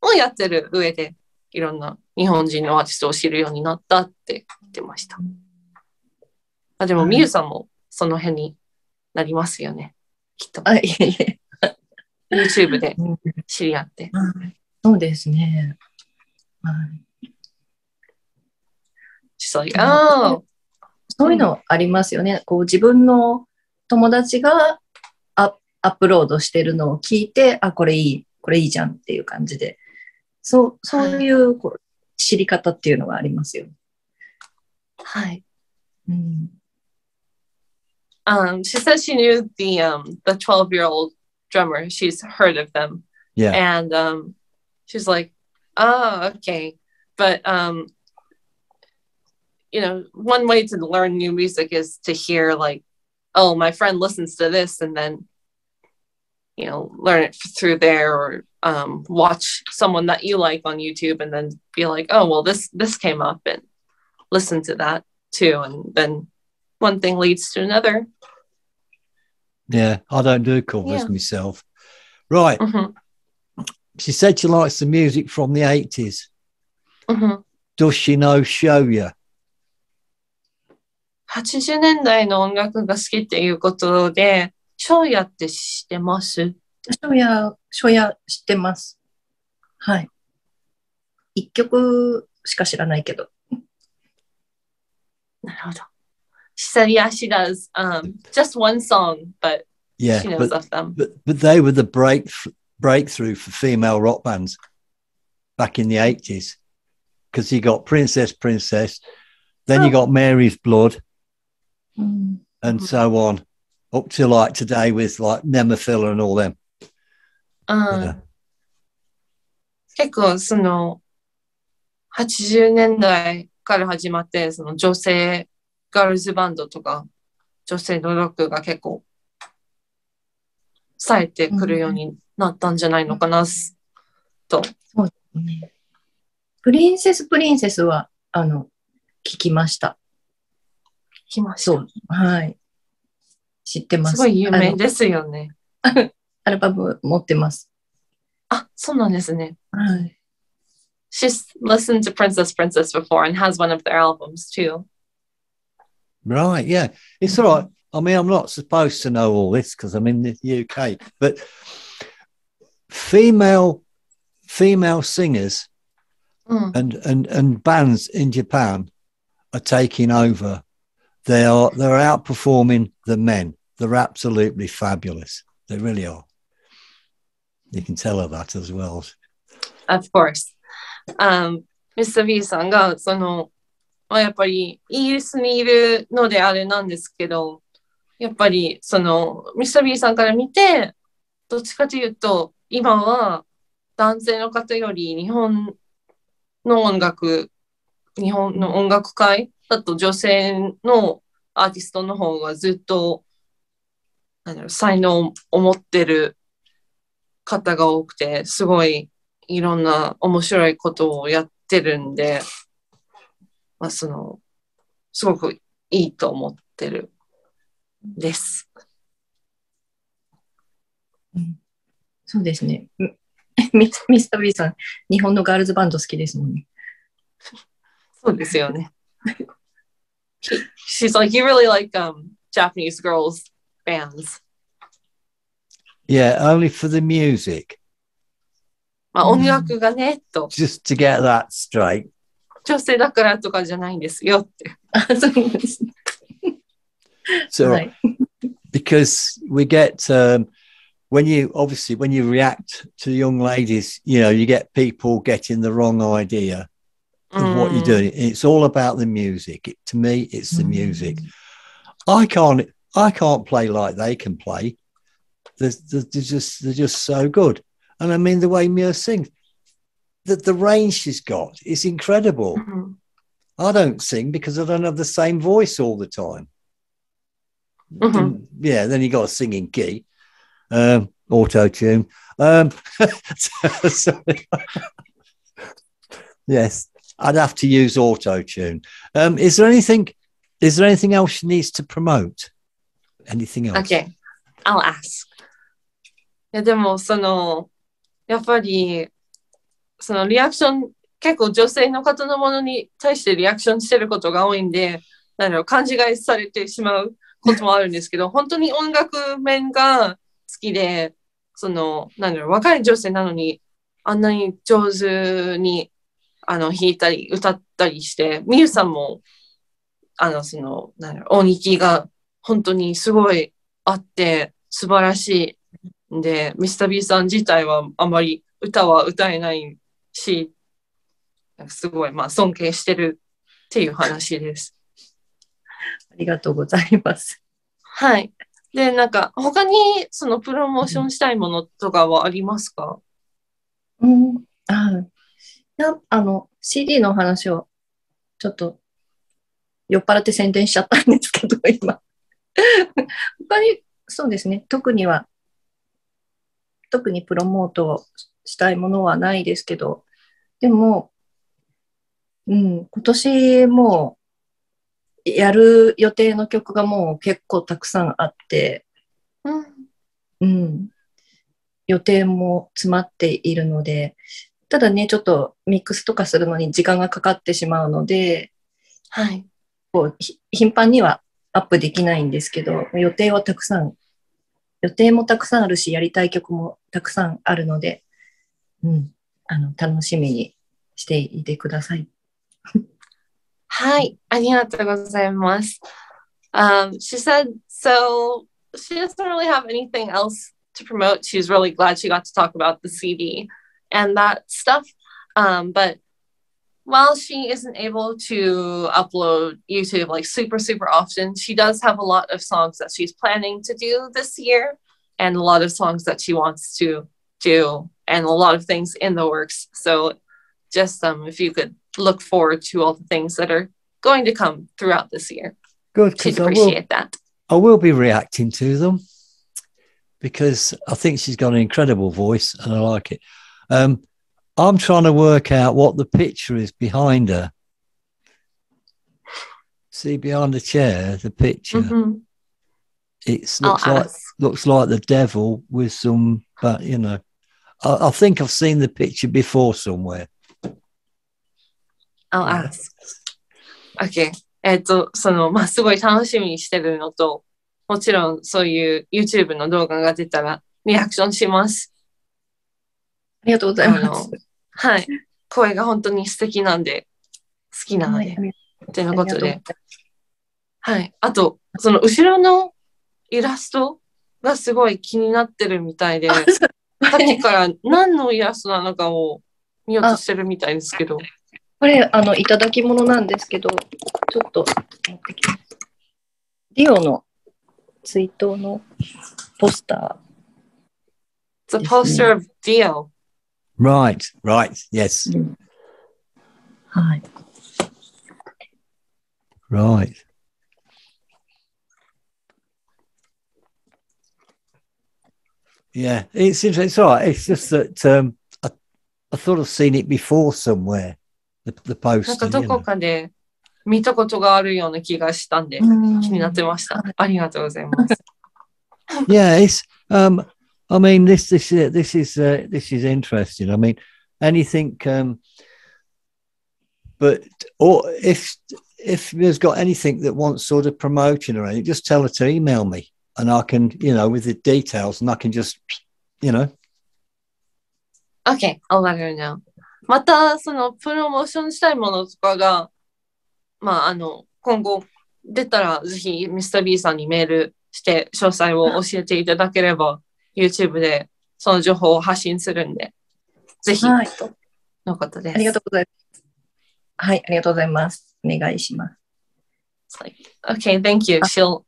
をやってる上で、いろんな日本人のアーティストを知るようになったって言ってました。あ、でも、みゆさんもその辺になりますよね、きっと。あ、いえいえ。YouTube で知り合って、うん、そうですね、はい、そういうのありますよね、こう自分の友達が ア, アップロードしてるのを聞いて、あ、これいい、これいいじゃんっていう感じで、そう、そういう、こう知り方っていうのがありますよ、はい、うん、um, She said she knew the, um, the twelve year old drummer, she's heard of them, yeah, and um she's like, oh, okay, but um you know, one way to learn new music is to hear, like, oh, my friend listens to this, and then, you know, learn it through there, or um watch someone that you like on YouTube and then be like, oh, well, this this came up, and listen to that too, and then one thing leads to another. Yeah, I don't do covers yeah. myself. Right. Mm-hmm. She said she likes the music from the eighties. Mm-hmm. Does she know Shoya? はちじゅうねんだいの音楽が好きっていうことで、Shoyaって知ってます ?Shoya、Shoya知ってます。はい。一曲しか知らないけど。なるほど。She said, yeah, she does. Um, just one song, but yeah, she knows but, of them. But, but they were the break, breakthrough for female rock bands back in the eighties, because you got Princess Princess, then oh. you got Mary's Blood, mm. and so on, up to like today with like Nemophila and all them. Um, yeah. はちじゅうねんだいから始まって、その女性ガールズバンドとか女性のロックが結構冴えてくるようになったんじゃないのかな、うん、と。そうですね。プリンセスプリンセスはあの聞きました。聞きました。そう、はい。知ってます。すごい有名ですよね。アルバム持ってます。あ、そうなんですね。はい。She's listened to Princess Princess before and has one of their albums too.Right, yeah. It's all right. I mean, I'm not supposed to know all this because I'm in the U K, but female female singers mm. and, and, and bands in Japan are taking over. They are they're outperforming the men. They're absolutely fabulous. They really are. You can tell her that as well. Of course. Um, Mister V-sanがそのまあ、やっぱりイギリスにいるのであれなんですけど、やっぱりそのミスター B さんから見て、どっちかというと今は男性の方より日本の音楽、日本の音楽界だと女性のアーティストの方がずっとなんだろう才能を持ってる方が多くて、すごいいろんな面白いことをやってるんで。まあ、そのすごくいいと思ってるです。うん、そうですね。ミスター B さん、日本のガールズバンド好きですもんね。そうですよね。She's like, you really like、um, Japanese girls bands. Yeah, only for the music. まあ、音楽がね、と。Just to get that straight.女性だからとかじゃないんですよって。そうですね。So, because we get um, when you obviously when you react to young ladies, you know, you get people getting the wrong idea of mm. what you're doing. It's all about the music. It, to me, it's the mm. music. I can't I can't play like they can play. They're, they're just they're just so good. And I mean, the way Muir sings, the, the range she's got is incredible. Mm-hmm. I don't sing because I don't have the same voice all the time. Mm-hmm. And, yeah, then you got a singing key, um, auto-tune. Um, so, yes, I'd have to use auto-tune. Um, is there anything, is there anything else she needs to promote? Anything else? Okay, I'll ask. いやでもそのやっぱりそのリアクション結構女性の方のものに対してリアクションしてることが多いんでなんだろう勘違いされてしまうこともあるんですけど本当に音楽面が好きでそのなんだろう若い女性なのにあんなに上手にあの弾いたり歌ったりしてみゆさんもあのそのなんだろう音域が本当にすごいあって素晴らしいで、ミスター B さん自体はあまり歌は歌えないし、なんかすごいまあ尊敬してるっていう話です。ありがとうございます。はい。で、なんか他にそのプロモーションしたいものとかはありますか？うん。あ、あの シーディー の話をちょっと酔っ払って宣伝しちゃったんですけど今。他にそうですね。特には。特にプロモートしたいものはないですけど、でも、うん、今年もうやる予定の曲がもう結構たくさんあって、うんうん、予定も詰まっているので、ただね、ちょっとミックスとかするのに時間がかかってしまうので、はい、こう頻繁にはアップできないんですけど、予定はたくさん予定もたくさんあるし、やりたい曲もたくさんあるので、うん、あの楽しみにしていてください。はい、ありがとうございます。Um, she said, so she doesn't really have anything else to promote. She's really glad she got to talk about the C D and that stuff. Um, but while she isn't able to upload YouTube like super, super often, she does have a lot of songs that she's planning to do this year and a lot of songs that she wants to do and a lot of things in the works. So just um, if you could look forward to all the things that are going to come throughout this year. Good, she'd appreciate I will, that. I will be reacting to them because I think she's got an incredible voice and I like it. Um, I'm trying to work out what the picture is behind her. See behind the chair, the picture. Mm-hmm. It looks like looks like the devil with some, but you know, I, I think I've seen the picture before somewhere. I'll ask. Okay. えっとそのまあすごい楽しみにしてるのと、もちろんそういう YouTube の動画が出たらリアクションします。ありがとうございます。はい。声が本当に素敵なんで、好きなので、ということで。はい。あと、その後ろのイラストがすごい気になってるみたいで、さっきから何のイラストなのかを見ようとしてるみたいですけど。これ、あの、いただき物なんですけど、ちょっと持ってきます。リオの追悼のポスター。It's a poster of Dio.Right, right, yes. Mm. Hi. Right. Yeah, it's it's all right. It's just that um, I I thought I've seen it before somewhere. The the poster. なんかどこかで見たことがあるような気がしたんで気になってました。ありがとうございます。Yeah, it's um. I mean, this this uh, this is uh, this is interesting. I mean, anything. Um, but or if if there's got anything that wants sort of promoting or anything, just tell her to email me, and I can, you know, with the details, and I can just, you know. Okay, I'll let her know. またそのプロモーションしたいものとかが、まああの今後出たらぜひミスターBさんにメールして詳細を教えていただければ YouTube でその情報を発信するんでぜひ、はい、とのことです。ありがとうございます。はい、ありがとうございます。お願いします。Like, okay, thank you. She'll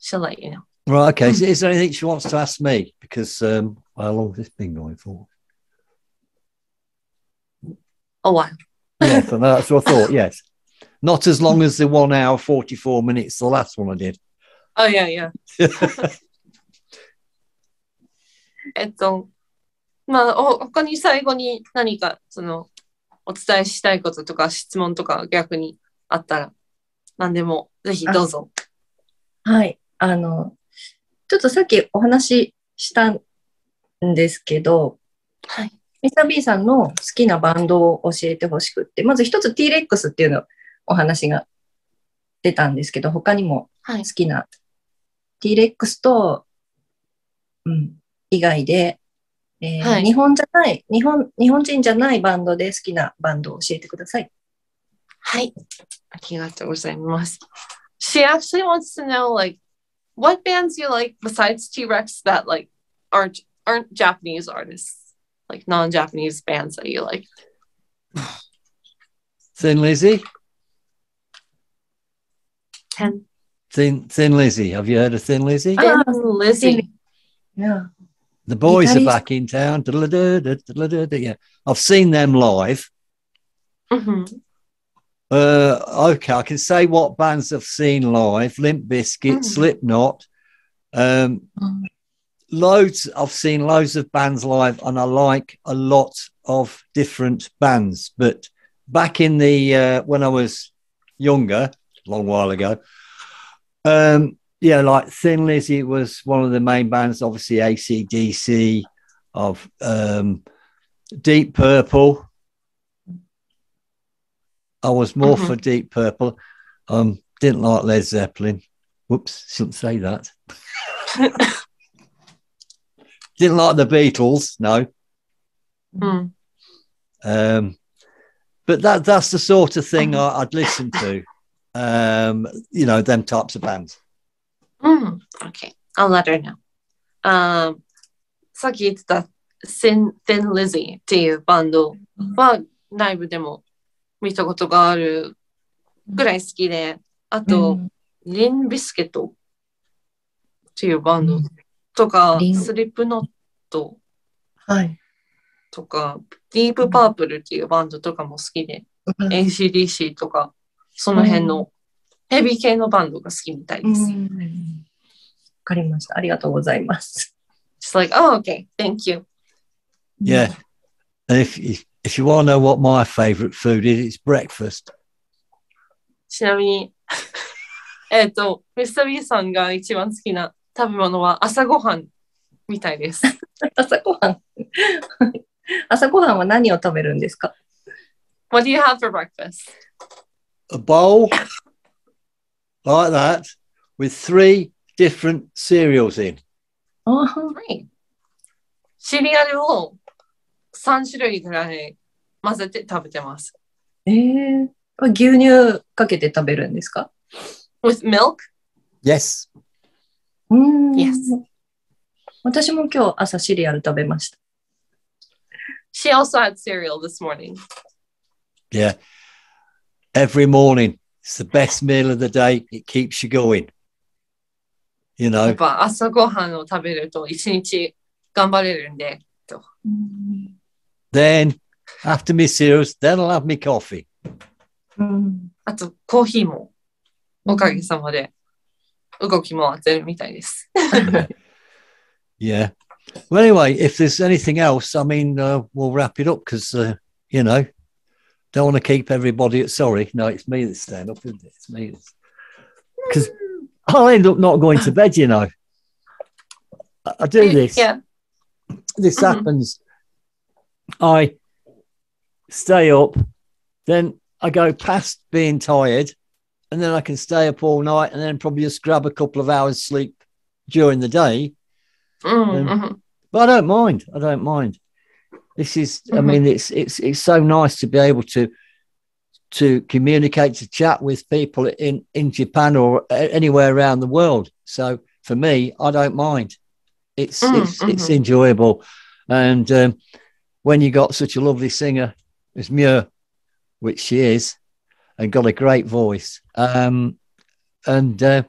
she'll let you know. Well, okay. Is, is there anything she wants to ask me? Because um, how long has this been going for? A while. Yeah, that's what I thought. Yes, not as long as the one hour forty-four minutes the last one I did. Oh yeah, yeah. えっと、まあ他に最後に何かそのお伝えしたいこととか質問とか逆にあったら何でもぜひどうぞ。はい、あのちょっとさっきお話ししたんですけど、はい。ミスター B さんの好きなバンドを教えてほしくって、まず一つ T-Rex っていうのお話が出たんですけど、他にも好きな、はい、T-Rex と、うん、以外で、えーはい、日本じゃない日本、日本人じゃないバンドで好きなバンドを教えてください。はい。ありがとうございます。She actually wants to know, like, what bands you like besides T-Rex that, like, aren't, aren't Japanese artists?Like non-Japanese bands that you like. Thin Lizzy? Ten. Thin, Thin Lizzy. Have you heard of Thin Lizzy? Thin Lizzy. Yeah. The boys are back in town. Yeah. I've seen them live. Mm-hmm. uh, okay, I can say what bands I've seen live. Limp Bizkit, mm-hmm. Slipknot. Um, mm-hmm.Loads, I've seen loads of bands live and I like a lot of different bands. But back in the, uh, when I was younger, a long while ago, um, yeah, like Thin Lizzy was one of the main bands, obviously A C D C, of um, Deep Purple. I was more mm-hmm. for Deep Purple. Um, didn't like Led Zeppelin. Whoops, shouldn't say that. Didn't like the Beatles, no. Mm. Um, but that that's the sort of thing I, I'd listen to. Um, you know, them types of bands. Mm. Okay, I'll let her know. Um, さっき言ってた Thin Lizzy っていうバンドはライブでも見たことがあるぐらい好きで、あと Limp Bizkit っていうバンド。とかスリップノットとか、はい、ディープパープルっていうバンドとかも好きで、うん、A C D C とかその辺のヘビー系のバンドが好きみたいです。わ、うん、かりました。ありがとうございます。Just like, oh, okay, thank you. Yeah, and if if you want to know what my favorite food is, it's breakfast. ちなみにえっとミスター B さんが一番好きな食べ物は朝ごはんみたいです。朝ごはん朝ごはんは何を食べるんですか What do you have for breakfast? A bowl like that with three different cereals in. Oh, great. シリアルを3種類ぐらい混ぜて食べてます。えー、牛乳かけて食べるんですか With milk? Yes.うん yes. 私も今日朝シリアル食べました。She also had cereal this morning. Yeah. Every morning. It's the best meal of the day. It keeps you going. You know. やっぱ朝ごはんを食べると一日頑張れるんで。と。Then, after my cereals, then I'll have my coffee. うん。あとコーヒーもおかげさまで。動きも全部みたいです。Yeah. Well, anyway, if there's anything else, I mean, uh, we'll wrap it up because, uh, you know, don't want to keep everybody. Sorry, no, it's me that's staying up, isn't it? It's me. Because I'll end up not going to bed, you know. I, I do this. Yeah. This mm-hmm. happens. I stay up, then I go past being tired.And then I can stay up all night and then probably just grab a couple of hours sleep during the day. Mm-hmm. Um, but I don't mind. I don't mind. This is, mm-hmm. I mean, it's, it's, it's so nice to be able to, to communicate, to chat with people in, in Japan or anywhere around the world. So for me, I don't mind. It's mm, it's mm-hmm. it's enjoyable. And um, when you got such a lovely singer as Muir, which she is, and got a great voice, um, and uh,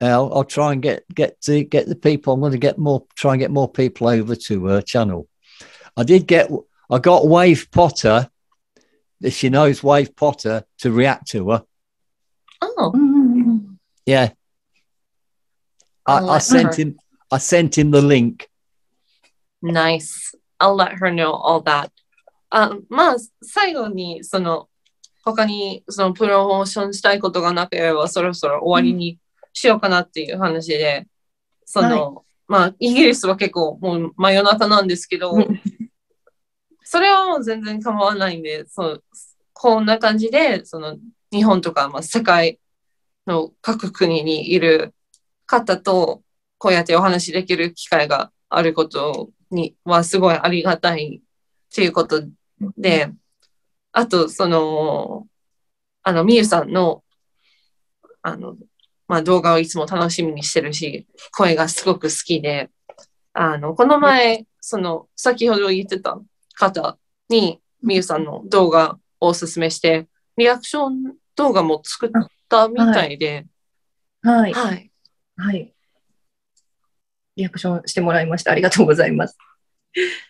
I'll, I'll try and get get to get the people. I'm going to get more, try and get more people over to her channel. I did get, I got Wave Potter, if she knows Wave Potter, to react to her. Oh, yeah. I, I sent her. him. I sent him the link. Nice. I'll let her know all that. あ、まあ、最後にその他にそのプロモーションしたいことがなければそろそろ終わりにしようかなっていう話で、その、はい、まあイギリスは結構もう真夜中なんですけど、それはもう全然構わないんで、そうこんな感じでその日本とかまあ世界の各国にいる方とこうやってお話しできる機会があることにはすごいありがたいっていうことで、あとそのあのみゆさんのあのまあ動画をいつも楽しみにしてるし、声がすごく好きで、あのこの前その先ほど言ってた方にみゆさんの動画をおすすめしてリアクション動画も作ったみたいで、はいはいはいリアクションしてもらいましたありがとうございます。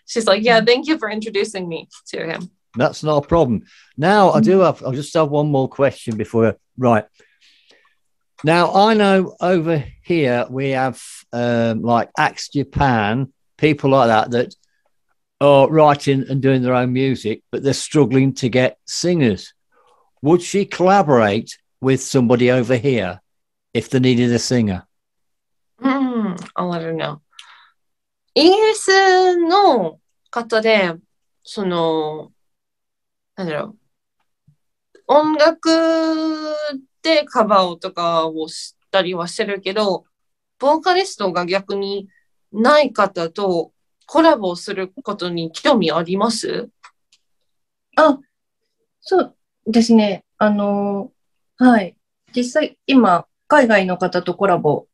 She's like, yeah, thank you for introducing me to him. That's not a problem. Now I do have, I'll just have one more question before, right. Now I know over here we have um, like Axe Japan, people like that, that are writing and doing their own music, but they're struggling to get singers. Would she collaborate with somebody over here if they needed a singer? Mm, I'll let her know. イギリスの方で、その、なんだろう、音楽でカバーとかをしたりはしてるけど、ボーカリストが逆にない方とコラボすることに興味あります？あ、そうですね。あの、はい。実際今、海外の方とコラボ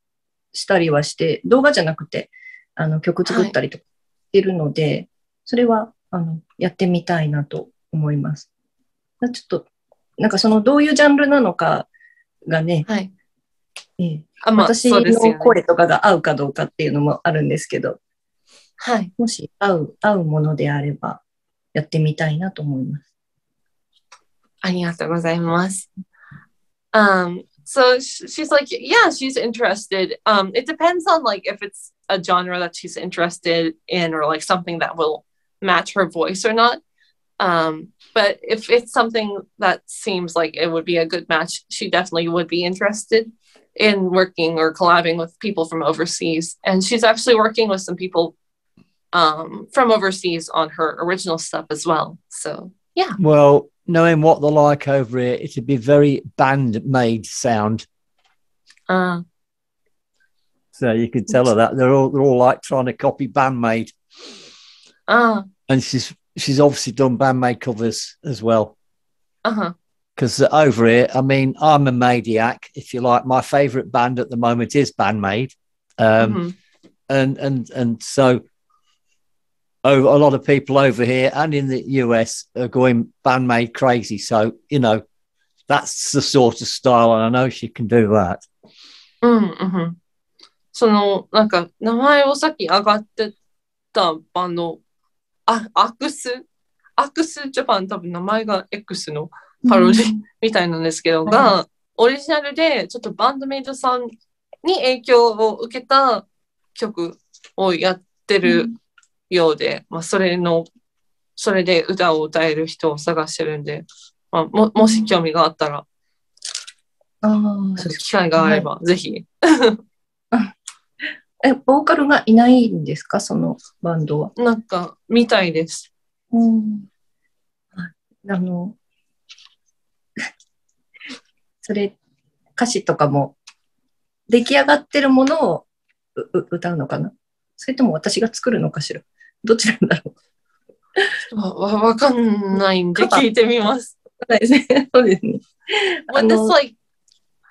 したりはして、動画じゃなくて、あの曲作ったりとかしてるので、はい、それはあのやってみたいなと思います。ちょっとなんかそのどういうジャンルなのかがね、はいええあまあ、私の声とかが合うかどうかっていうのもあるんですけど、はい、もし合う合うものであればやってみたいなと思います。ありがとうございます。Um, so she's like, yeah, she's interested. Um, it depends on like if it's a genre that she's interested in or like something that will match her voice or not. Um, but if it's something that seems like it would be a good match, she definitely would be interested in working or collabing with people from overseas. And she's actually working with some people um, from overseas on her original stuff as well. So, yeah. Well, knowing what they're like over here, it would be very Band-Maid sound. Uh So you can tell her that they're all they're all like trying to copy Band-Maid, uh, and she's she's obviously done Band-Maid covers as well. Uh huh. Because over here, I mean, I'm a maniac, if you like. My favourite band at the moment is Band-Maid, um, mm-hmm. and and and so oh, a lot of people over here and in the U S are going Band-Maid crazy. So you know, that's the sort of style, and I know she can do that. Mm-hmm. そのなんか名前をさっき上がってたバンドあアクスアクスジャパン多分名前が X のパロディみたいなんですけどがオリジナルでちょっとバンドメイドさんに影響を受けた曲をやってるようで、まあ、それのそれで歌を歌える人を探してるんで、まあ、も, もし興味があったらあ機会があれば、はい、ぜひえ、ボーカルがいないんですか？そのバンドは。なんか、みたいです。うん。あの、それ、歌詞とかも、出来上がってるものをうう歌うのかな？それとも私が作るのかしら？どちらなんだろう？わ、わかんないんで、聞いてみます。そうですね。そうですね。When this, like,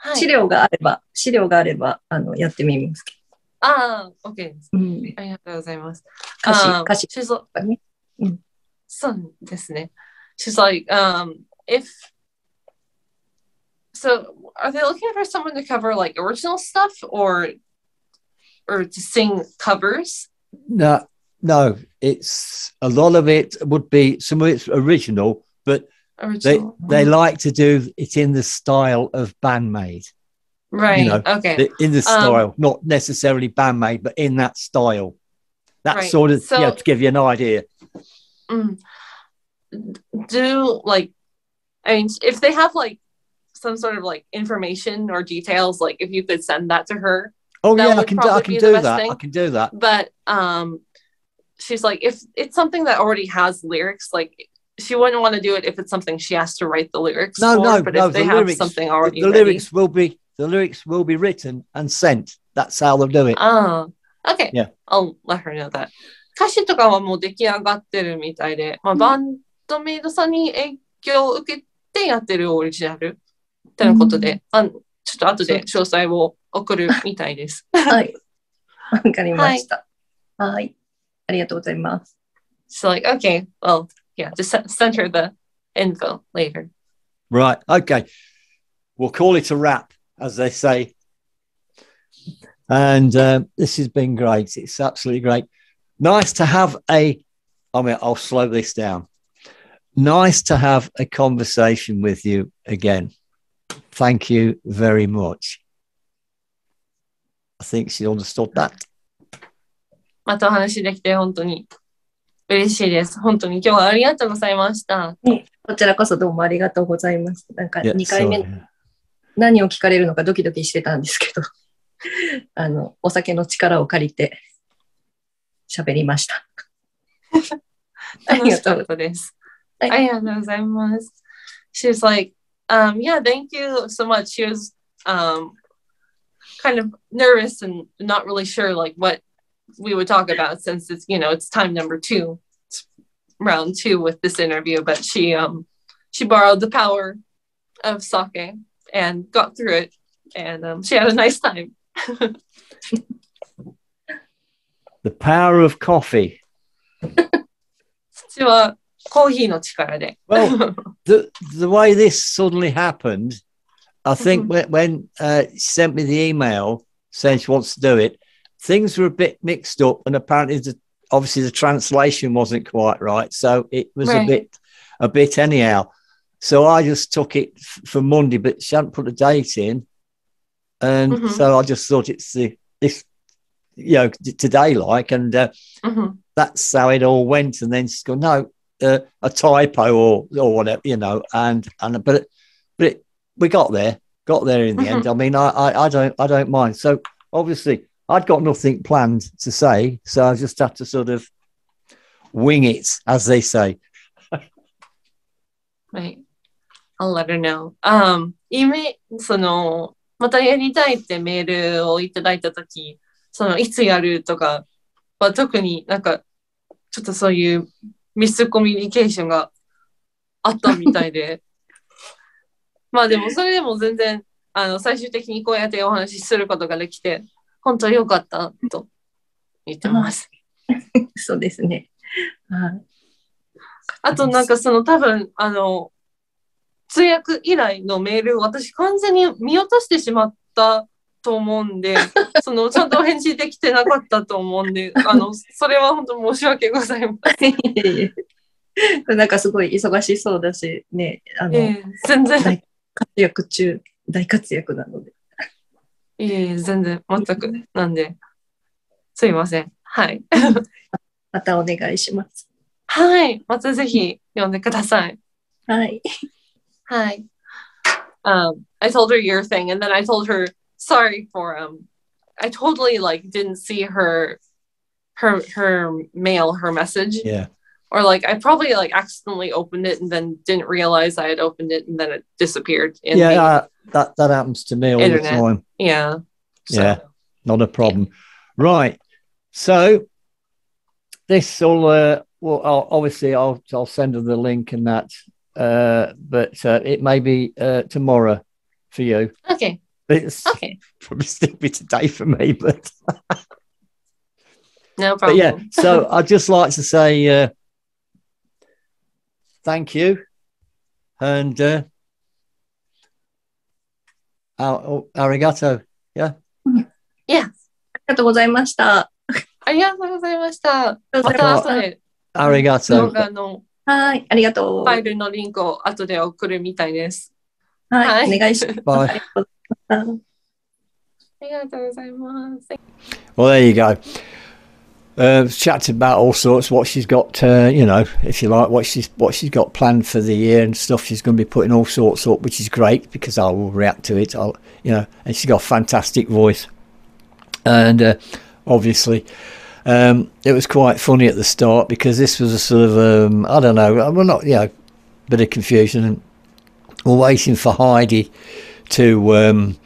はい、資料があれば、資料があれば、あの、やってみますけど。ああ、OK です、うん。ありがとうございます。歌詞、歌詞。取材、うん。そうですね。She's like, um, if, so are they looking for someone to cover like original stuff or, or to sing covers? No, no, it's a lot of it would be, some of it's original, but original. They, they like to do it in the style of Band-Maid. Right. You know, okay. In the style, um, not necessarily Band-Maid, but in that style. That right. sort of, so, yeah, to give you an idea. Mm. Do like, I mean, if they have like some sort of like information or details, like if you could send that to her, oh yeah, I can do, I can do that. Thing. I can do that. But um, she's like, if it's something that already has lyrics, like she wouldn't want to do it if it's something she has to write the lyrics. No, for, no, but no, if they the have lyrics, something already, the, the lyrics will be the lyrics will be written and sent. That's how they'll do it. Oh, okay. Yeah, I'll let her know that. 歌詞とかはもう出来上がってるみたいで、まあバン メイドさんに影響を受けてやってるオリジナルっていうことで、あの、ちょっと後で詳細を送るみたいです。はい。わかりました。はい。ありがとうございます。 So like, okay, well, yeah, just send her the info later. Right, okay. We'll call it a wrap, as they say. And uh, this has been great. It's absolutely great. Nice to have a, I mean, I'll slow this down. Nice to have a conversation with you again. Thank you very much. I think she understood that. またお話できて本当に嬉しいです。本当に今日はありがとうございました。こちらこそどうもありがとうございます。なんかにかいめ何を聞かれるのかドキドキしてたん楽しかったです。 She's like, um, yeah, thank you so much. She was um, kind of nervous and not really sure like what we would talk about since it's, you know, it's time number two, it's round two with this interview. But she um, she borrowed the power of sake and got through it, and um, she had a nice time. The power of coffee. Well, the, the way this suddenly happened, I think mm-hmm. when, when uh, she sent me the email saying she wants to do it, things were a bit mixed up, and apparently, the, obviously, the translation wasn't quite right, so it was right. a bit, a bit anyhow. So I just took it f- for Monday, but she hadn't put a date in, and mm-hmm. so I just thought it's the this, you know, today like, and uh, mm-hmm. that's how it all went. And then she's gone, no, uh, a typo or or whatever, you know. And and but but it, we got there, got there in the mm-hmm. end. I mean, I, I I don't I don't mind. So obviously, I'd got nothing planned to say, so I just had to sort of wing it, as they say. Right, I'll let her know. Um, またやりたいってメールをいただいた時、そのいつやるとか、まあ特になんかちょっとそういう密コミュニケーションがあったみたいで、まあでもそれでも全然あの最終的にこうやってお話しすることができて本当良かったと言ってます。そうですね。はい。あとなんかその多分あの通訳依頼のメールを私完全に見落としてしまった と思うんで、そのちゃんとお返事できてなかったと思うんで、あのそれは本当申し訳ございません。なんかすごい忙しそうだしね、全然活躍中、大活躍なので。いえいえ、全然全くなんで、すいません。はい。またお願いします。はい。はい。 Um, I told her your thing, and then I told her sorry for um I totally like didn't see her her her mail, her message. Yeah. Or like I probably like accidentally opened it and then didn't realize I had opened it and then it disappeared. In yeah, the uh, that that happens to me all internet. the time. Yeah. So, yeah. Not a problem. Yeah. Right. So this all uh, well I'll, obviously I'll I'll send her the link and that uh, but uh, it may be uh, tomorrow for you. Okay. It's okay. Probably stupid today for me, but no problem. But yeah, so I'd just like to say uh, thank you, and uh, ar- arigato. Yeah. Yeah. ありがとうございました。 ありがとうございました。 また後で。 ありがとう。 はい。 ありがとう。 ファイルのリンクを後で送るみたいです。 はい。 お願いします。 Bye. ありがとうございます。 Well, there you go. Uh, chatted about all sorts, what she's got, uh, you know, if you like, what she's what she's got planned for the year and stuff. She's going to be putting all sorts up, which is great because I will react to it. I'll, you know, and she's got a fantastic voice. And uh, obviously, um, it was quite funny at the start because this was a sort of, um, I don't know, well, not, you know, bit of confusion. And we're waiting for Heidi to, um,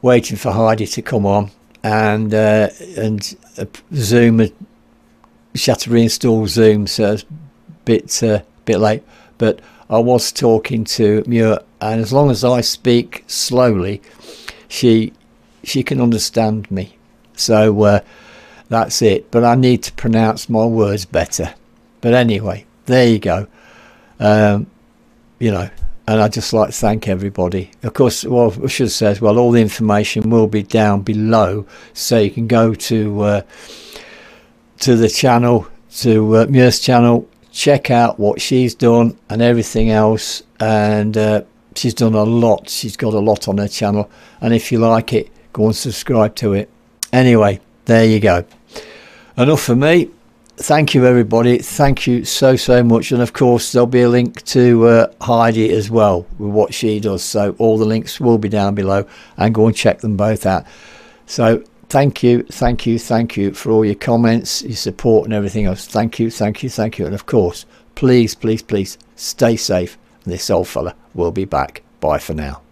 waiting for Heidi to come on, and uh, and uh, Zoom had. She had to reinstall Zoom, so it's a bit, uh, bit late. But I was talking to Muir, and as long as I speak slowly, she she can understand me. So uh, that's it. But I need to pronounce my words better. But anyway, there you go. Um, you know, and I'd just like to thank everybody. Of course, well, Usher says, well, all the information will be down below, so you can go to... Uh, to the channel, to uh, Muir's channel, check out what she's done and everything else. And uh, she's done a lot. She's got a lot on her channel. And if you like it, go and subscribe to it. Anyway, there you go. Enough for me. Thank you, everybody. Thank you so, so much. And of course, there'll be a link to uh, Heidi as well with what she does. So all the links will be down below, and go and check them both out. So thank you, thank you, thank you for all your comments, your support and everything else. Thank you, thank you, thank you. And of course, please, please, please stay safe. This old fella will be back. Bye for now.